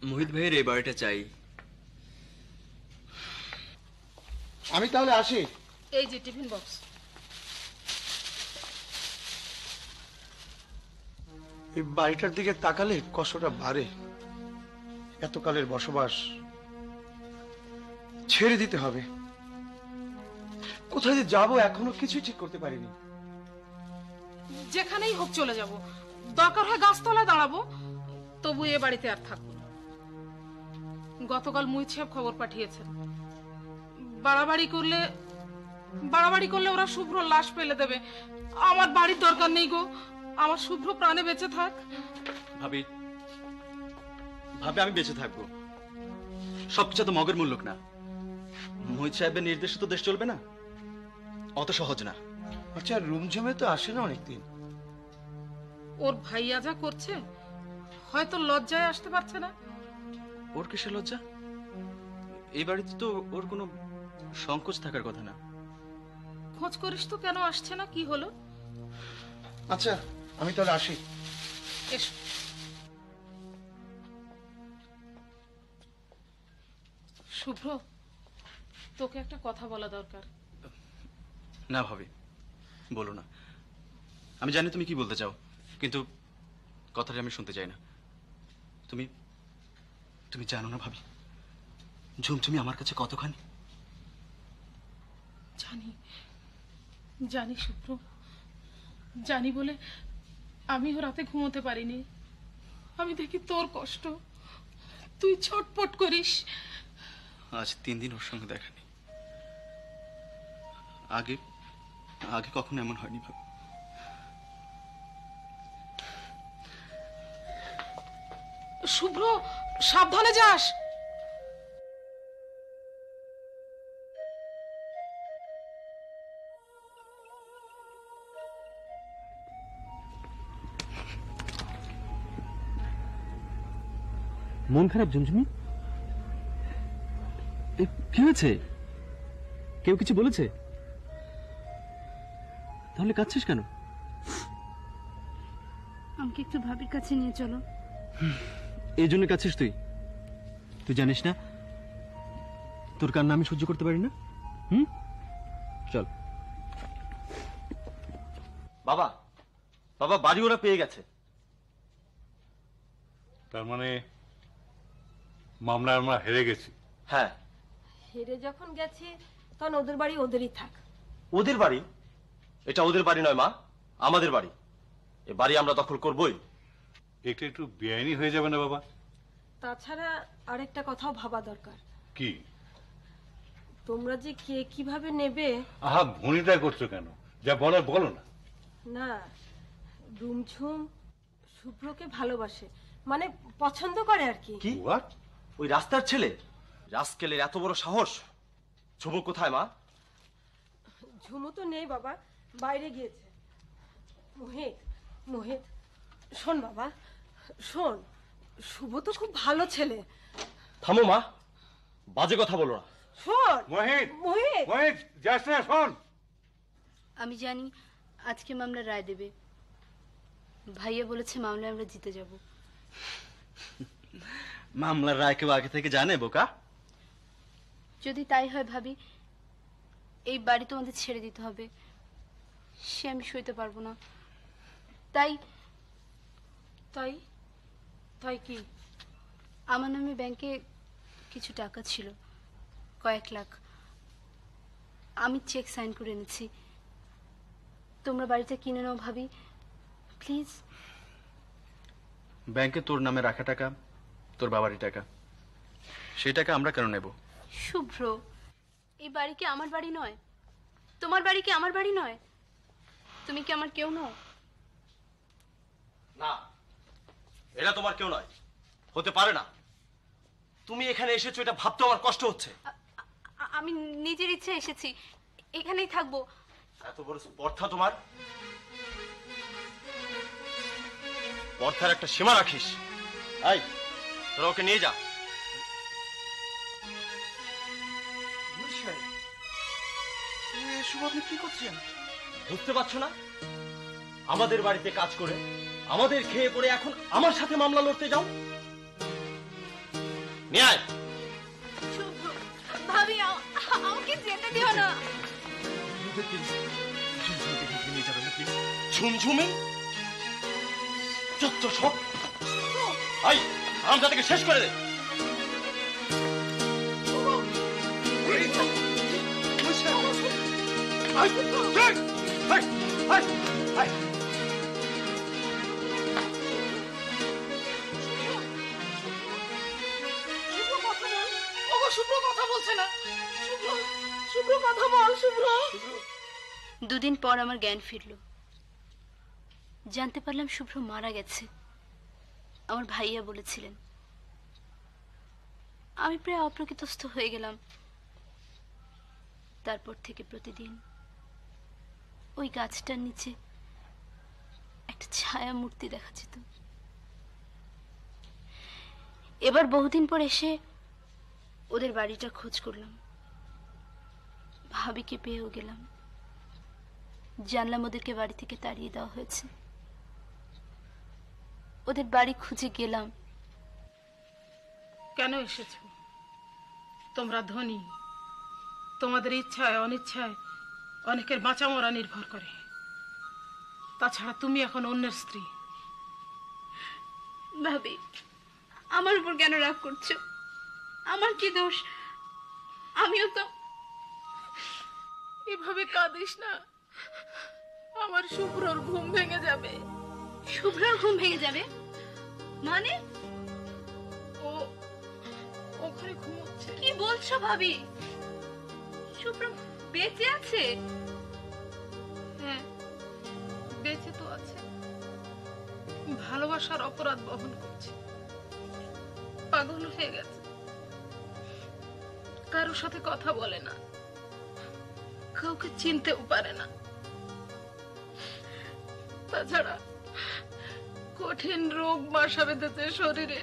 মোহিত ভাইয়ের এই বাড়িটা চাই। আমি তাহলে আসি। এই যে টিফিন বক্স। এই বাড়িটার দিকে তাকালে কষ্টটা বাড়ে। এতকালের বসবাস ছেড়ে দিতে হবে। কোথায় যে যাবো এখনো কিছুই ঠিক করতে পারিনি। যেখানেই হোক চলে যাব, দরকার হয় গাছতলায় দাঁড়াবো, তবু এ বাড়িতে আর থাকবো না। গতকাল মুহিত সাহেব খবর পাঠিয়েছেন, বাড়াবাড়ি করলে ওরা শুভ্র লাশ ফেলে দেবে। আমার বাড়ির দরকার নেই গো, আমার শুভ্র প্রাণে বেঁচে থাক। ভাবি ভাবি, আমি বেঁচে থাকবো। সবকিছু তো মগের মূল্যক না, মোহিত সাহেবের নির্দেশে তো দেশ চলবে না, অত সহজ না। আচ্ছা রুমঝুমে তো আসে না অনেকদিন, ওর ভাইয়া যা করছে হয়তো লজ্জায় আসতে পারছে না। ওর কিসের লজ্জা? এই বাড়িতে তো ওর কোনো সংকোচ থাকার কথা না। খোঁজ করিস তো কেন আসছে না, কি হলো? আচ্ছা আমি তাহলে আসি। এসো। শুভ্র, তোকে একটা কথা বলা দরকার। না ভাবি, বলো না। আমি জানি তুমি কি বলতে চাও, কিন্তু কথাটা আমি শুনতে চাই না। তুমি জানো না ভাবি, ঝুমঝুমি আমার কাছে কতখানি জানি জানি শুভ্র জানি বলে আমি রাতে ঘুমোতে পারিনি আমি দেখি তোর কষ্ট তুই ছটপট করিস আজ তিন দিন ওর সঙ্গে দেখা নেই আগে আগে কখনো এমন হয়নি ভাবি শুভ্র সাবধানে যাস মন খারাপ ঝুমঝুমি কি হয়েছে কেউ কিছু বলেছে তাহলে কাঁদছিস কেন আমাকে একটু ভাবির কাছে নিয়ে চলো এই জন্য কাঁদছিস তুই তুই জানিস না তোর কান্না আমি সহ্য করতে পারি না হুম চল বাবা বাবা বাড়ি ওরা পেয়ে গেছে তার মানে মামলায় আমরা হেরে গেছি হ্যাঁ হেরে যখন গেছি তখন ওদের বাড়ি ওদেরই থাক ওদের বাড়ি এটা ওদের বাড়ি নয় মা আমাদের বাড়ি এ বাড়ি আমরা দখল করবই একটু একটু বেআইনি হয়ে যাবে না বাবা তাছাড়া আরেকটা কথাও ভাবা দরকার কি তোমরা যে কে কিভাবে নেবে আহা ভনিতা করছো কেন যা বলার বলো না না রুমঝুম শুভ্রকে ভালোবাসে মানে পছন্দ করে আর কি হোয়াট ওই রাস্তার ছেলে রাস্কেলের এত বড় সাহস ঝুমু কোথায় মা ঝুমু তো নেই বাবা বাইরে গিয়েছে মোহিত মোহিত শোন বাবা শোন শুভ তো খুব ভালো ছেলে থামো মা বাজে কথা বলো না শোন মোহিত মোহিত মোহিত যাস না শোন আমি জানি আজকে মামলা রায় দেবে ভাইয়া বলেছে মামলায় আমরা জিতে যাব মামলার রায় কেউ আগে থেকে জানে বোকা যদি তাই হয় ভাবি এই বাড়ি তোমাদের ছেড়ে দিতে হবে সে আমি সইতে পারবো না তাই তাই তাই কি আমার নামে ব্যাংকে কিছু টাকা ছিল কয়েক লাখ আমি চেক সাইন করে এনেছি তোমরা বাড়িটা কিনে নাও ভাবি প্লিজ ব্যাংকে তোর নামে রাখা টাকা তোর বাবারই টাকা সেই টাকা আমরা কেন নেব শুভ্র এই বাড়ি কি আমার বাড়ি নয় তোমার বাড়ি কি আমার বাড়ি নয় তুমি কি আমার কেউ নও না এটা তোমার কেউ নয় হতে পারে না তুমি এখানে এসেছো এটা ভাবতে আমার কষ্ট হচ্ছে আমি নিজের ইচ্ছে এসেছি এখানেই থাকবো এত বড় স্পর্ধা তোমার স্পর্ধার একটা সীমা রাখিস আই তোরা ওকে নিয়ে যা এসব আপনি কি করছেন বুঝতে পারছো না আমাদের বাড়িতে কাজ করে আমাদের খেয়ে পড়ে এখন আমার সাথে মামলা লড়তে যাও ন্যায় ভাবি আমাকে যেতে দিও না ঝুমঝুমি যত সব আই আমরা তাকে শেষ করে দে দুদিন পর আমার জ্ঞান ফিরল জানতে পারলাম শুভ্র মারা গেছে আমার ভাইয়া বলেছিলেন আমি প্রায় অপ্রকৃতস্থ হয়ে গেলাম তারপর থেকে প্রতিদিন ওই গাছটার নিচে একটা ছায়া মূর্তি দেখা যেত এবার বহুদিন পর এসে ওদের বাড়িটা খোঁজ করলাম ভাবিকে পেয়েও গেলাম জানলাম ওদেরকে বাড়ি থেকে তাড়িয়ে দেওয়া হয়েছে ওদের বাড়ি খুঁজে গেলাম কেন এসেছো তোমরা ধনী তোমাদের ইচ্ছায় অনিচ্ছায় অনেকের বাঁচা মরা নির্ভর করে তাছাড়া তুমি এখন অন্যের স্ত্রী ভাবি আমার উপর কেন রাগ করছো আমার কি দোষ আমিও তো এভাবে কাঁদিস না, আমার শুভ্রর ঘুম ভেঙে যাবে। শুভ্রর ঘুম ভেঙে যাবে মানে? ও ওখানে ঘুমোচ্ছে। কি বলছো ভাবি, শুভ্র বেঁচে আছে? হ্যাঁ বেঁচে তো আছে, ভালোবাসার অপরাধ বহন করছে, পাগল হয়ে গেছে, কারোর সাথে কথা বলে না, কাউকে চিনতেও পারে না। তাছাড়া কঠিন রোগ বাসা বেঁধেছে শরীরে,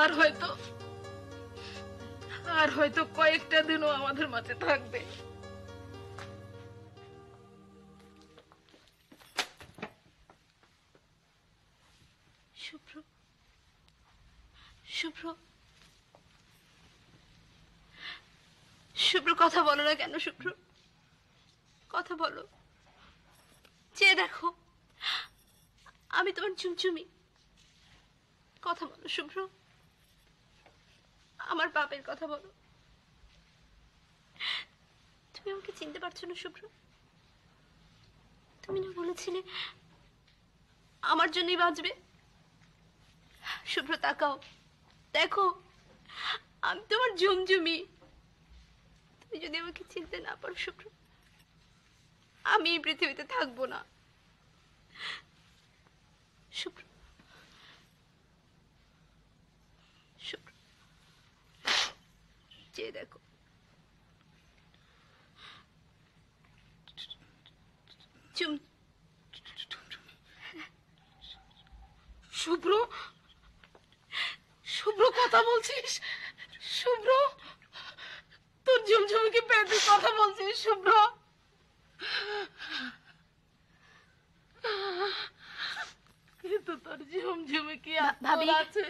আর হয়তো কয়েকটা দিনও আমাদের মাঝে থাকবে। শুভ্র, শুভ্র, শুভ্র কথা বলো না কেন? শুভ্র কথা বলো, চেয়ে দেখো, আমি তোমার চুমচুমি। কথা বলো শুভ্র, আমার বাপের কথা বলো। তুমি আমাকে চিনতে পারছো না শুভ্র? তুমি না বলেছিলে আমার জন্যই বাঁচবে। শুভ্র তাকাও, দেখো আমি তোমার ঝুমঝুমি। তুমি যদি আমাকে চিনতে না পারো শুভ্র, আমি এই পৃথিবীতে থাকবো না শুভ্র। শুভ্র চেয়ে দেখো, শুভ্র, শুভ্র কথা বলছিস শুভ্র? তোর ঝুমঝুমকে পেতে কথা বলছিস শুভ্র? কিন্তু তোর ঝুমঝুমে কি আছে?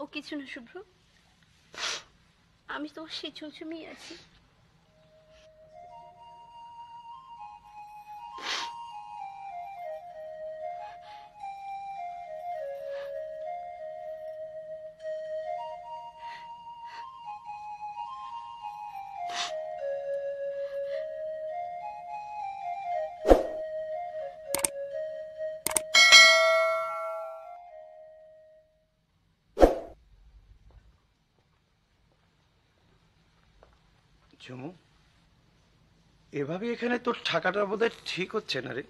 ও কিছু না শুভ্র, আমি তো সেই ঝুমঝুমি আছি। ঝুমু, এভাবে এখানে তোর থাকাটা বোধহয় ঠিক হচ্ছে না রে।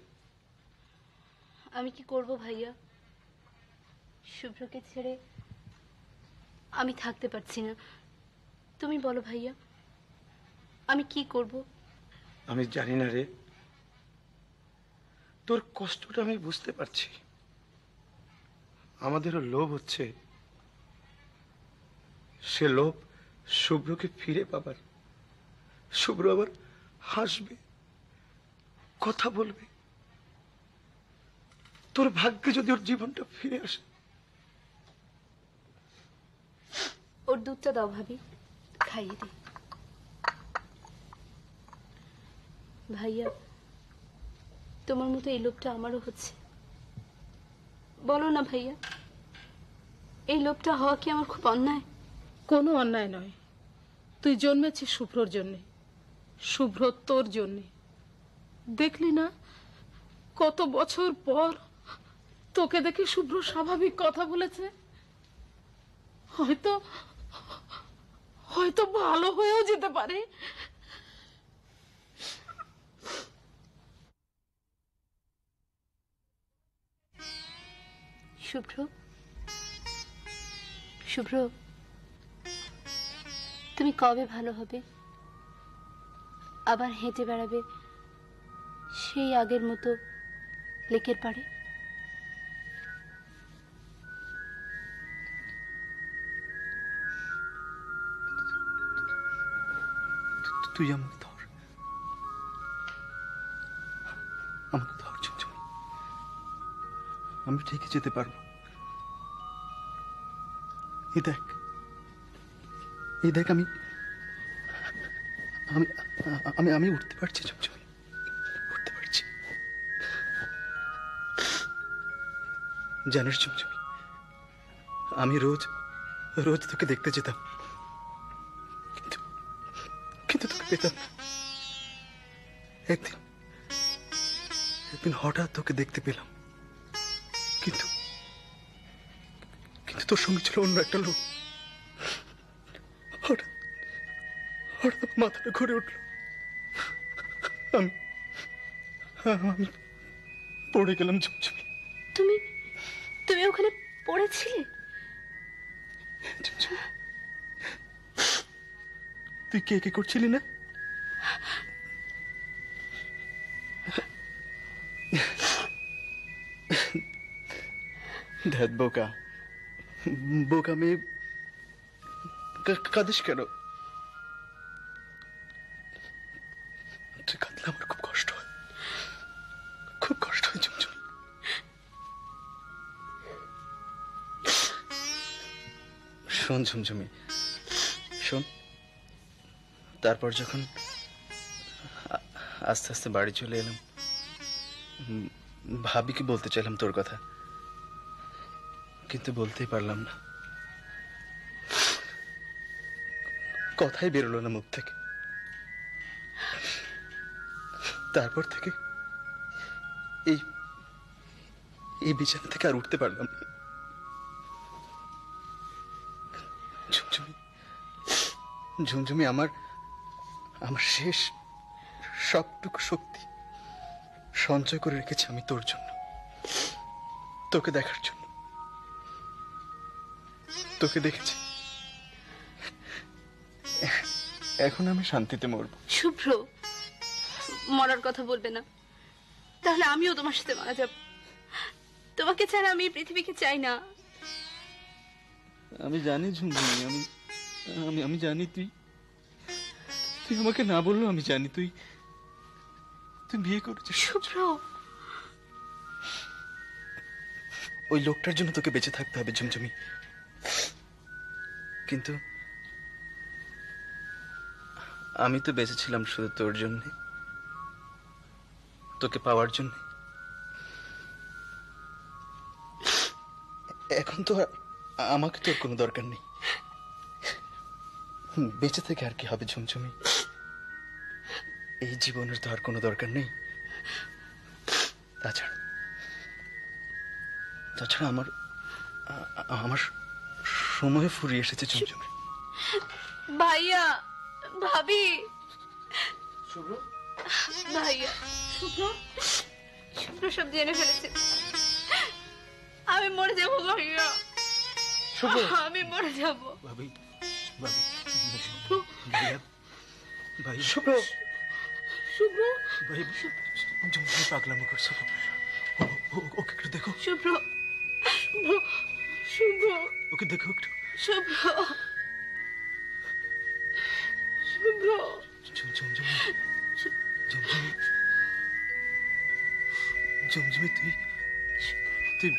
আমি কি করব ভাইয়া, শুভ্রকে ছেড়ে আমি থাকতে পারছি না। তুমি বলো ভাইয়া, আমি কি করব? আমি জানি না রে, তোর কষ্টটা আমি বুঝতে পারছি। আমাদেরও লোভ হচ্ছে, সে লোভ শুভ্রকে ফিরে পাবার। শুভ্র আবার হাসবে, কথা বলবে, তোর ভাগ্যে যদি ওর জীবনটা ফিরে আসে। ওর দুধটা দাও ভাবি, খাইয়ে দে। ভাইয়া তোমার মতো এই লোভটা আমারও হচ্ছে, বলো না ভাইয়া, এই লোভটা হওয়া কি আমার খুব অন্যায়? কোনো অন্যায় নয়, তুই জন্মেছিস শুভ্রর জন্যে, শুভ্র তোর জন্যে। দেখলি না কত বছর পর তোকে দেখে শুভ্র স্বাভাবিক কথা বলেছে, হয়তো ভালো হয়েও যেতে পারে। শুভ্র, শুভ্র তুমি কবে ভালো হবে, আবার হেঁটে বেড়াবে সেই আগের মতো লেকের পাড়ে? তুই আমাকে ধর, আমাকে ধর ঝুমঝুমি, আমি ঠিকই যেতে পারবো। এই দেখ, এই দেখ, আমি উঠতে পারছি ঝুমঝুমি, উঠতে পারছি। জানিস চুমচুমি, আমি রোজ রোজ তোকে দেখতে যেতাম, কিন্তু তোকে পেতাম। একদিন একদিন হঠাৎ তোকে দেখতে পেলাম, কিন্তু কিন্তু তোর সঙ্গে ছিল অন্য একটা লোক। হঠাৎ হঠাৎ মাথাটা ঘুরে উঠল, আমি পড়ে গেলাম। চুমচুমি, তুমি তুমি ওখানে পড়েছিলে? তুই কে কে করছিলি না? ধ্যাত বোকা বোকা মেয়ে, কাঁদিস কেন? তুই কাঁদলে আমার খুব কষ্ট হয়, খুব কষ্ট হয় চুমচুমি। শোন ঝুমঝুমি শোন, তারপর যখন আস্তে আস্তে বাড়ি চলে এলাম, ভাবিকে বলতে চাইলাম তোর কথা, কিন্তু বলতেই পারলাম না, কথাই বেরোলো না মুখ থেকে। তারপর থেকে এই বিছানা থেকে আর উঠতে পারলাম না। ঝুমঝুমি, আমার শেষ সবটুকু শক্তি সঞ্চয় করে রেখেছি আমি তোর জন্য, তোকে দেখার জন্য। তোকে দেখেছি, এখন আমি শান্তিতে মরবো। শুভ্র, মরার কথা বলবে না, তাহলে আমিও তোমার সাথে মারা যাব। তোমাকে ছাড়া আমি পৃথিবীকে চাই না। আমি জানি ঝুমঝুমি, আমি জানি। তুই আমাকে না বললো আমি জানি তুই বিয়ে করেছিস। শুভ্র, ওই লোকটার জন্য তোকে বেঁচে থাকতে হবে ঝুমঝুমি, কিন্তু আমি তো বেঁচে ছিলাম শুধু তোর জন্য, তোকে পাওয়ার জন্য। এখন তো আমাকে তোর কোনো দরকার নেই, বেঁচে থেকে আর কি হবে ঝুমঝুমি? এই জীবনের তো আর কোনো দরকার নেই। তাছাড়া আমার সময় ফুরিয়ে এসেছে ঝুমঝুমি। ভাইয়া, ভাবি, শুভ্র, ভাইয়া, শুভ্র সব জেনে ফেলেছে। আমি মরে যাবো ভাইয়া, আমি মরে যাবো। ভাবি, ঝুমঝুমি, তুই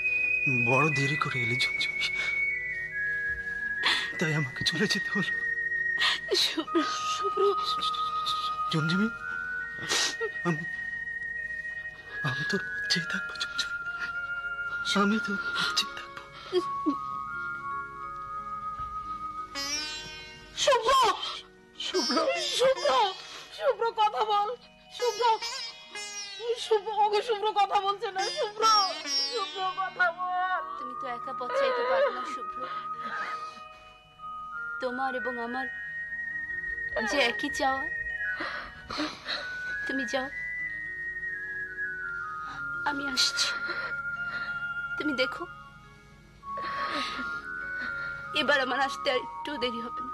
বড় দেরি করে এলি ঝুমঝুমি, তাই আমাকে চলে যেতে হলো। ঝুমঝুমি, আমি তোর চেয়ে থাকবো ঝুমঝুমি, আমি তোর চেয়ে থাকবো। শুভ্র শুভ্র শুভ্র শুভ্র কথা বল। শুভ্র শুভ্র ওকে শুভ্র কথা বলছে না। শুভ্র শুভ্র কথা বল। তুমি তো একা পথ চাইতে পারো না শুভ্র, তোমার এবং আমার যে একই চাও। তুমি যাও, আমি আসছি। তুমি দেখো, এবার আমার আসতে আর একটু দেরি হবে না।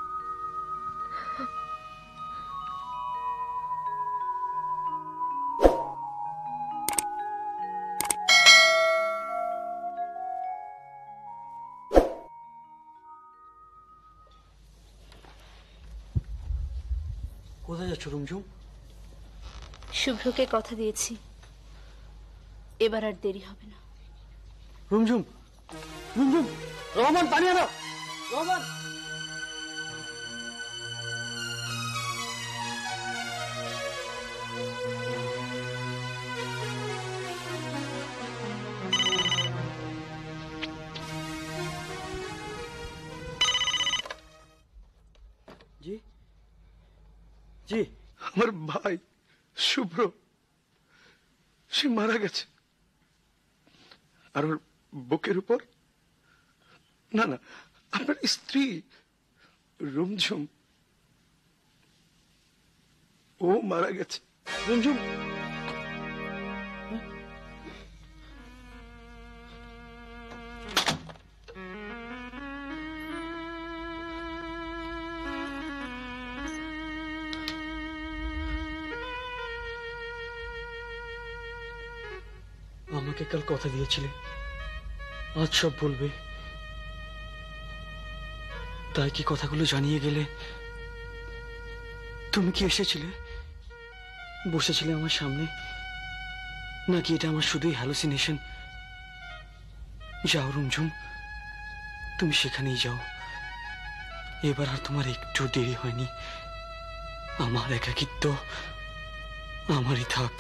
শুভ্রকে কথা দিয়েছি, এবার আর দেরি হবে না। রুমঝুম, রুমঝুম, রহমান পানি আনো। রহমান, जी जी हमारे भाई शुभ्र से मारा गया और बुकेर ऊपर ना ना আপনার স্ত্রী রুমঝুম ও মারা গেছে। রুমঝুম আমাকে কাল কথা দিয়েছিলে আজ সব বলবে, তাই কি কথাগুলো জানিয়ে গেলে? তুমি কি এসেছিলে, বসেছিলে আমার সামনে, নাকি এটা আমার শুধুই হ্যালুসিনেশন? যাও রুমঝুম, তুমি সেখানেই যাও, এবার আর তোমার একটু দেরি হয়নি। আমার একাকিত্ব আমারই থাক।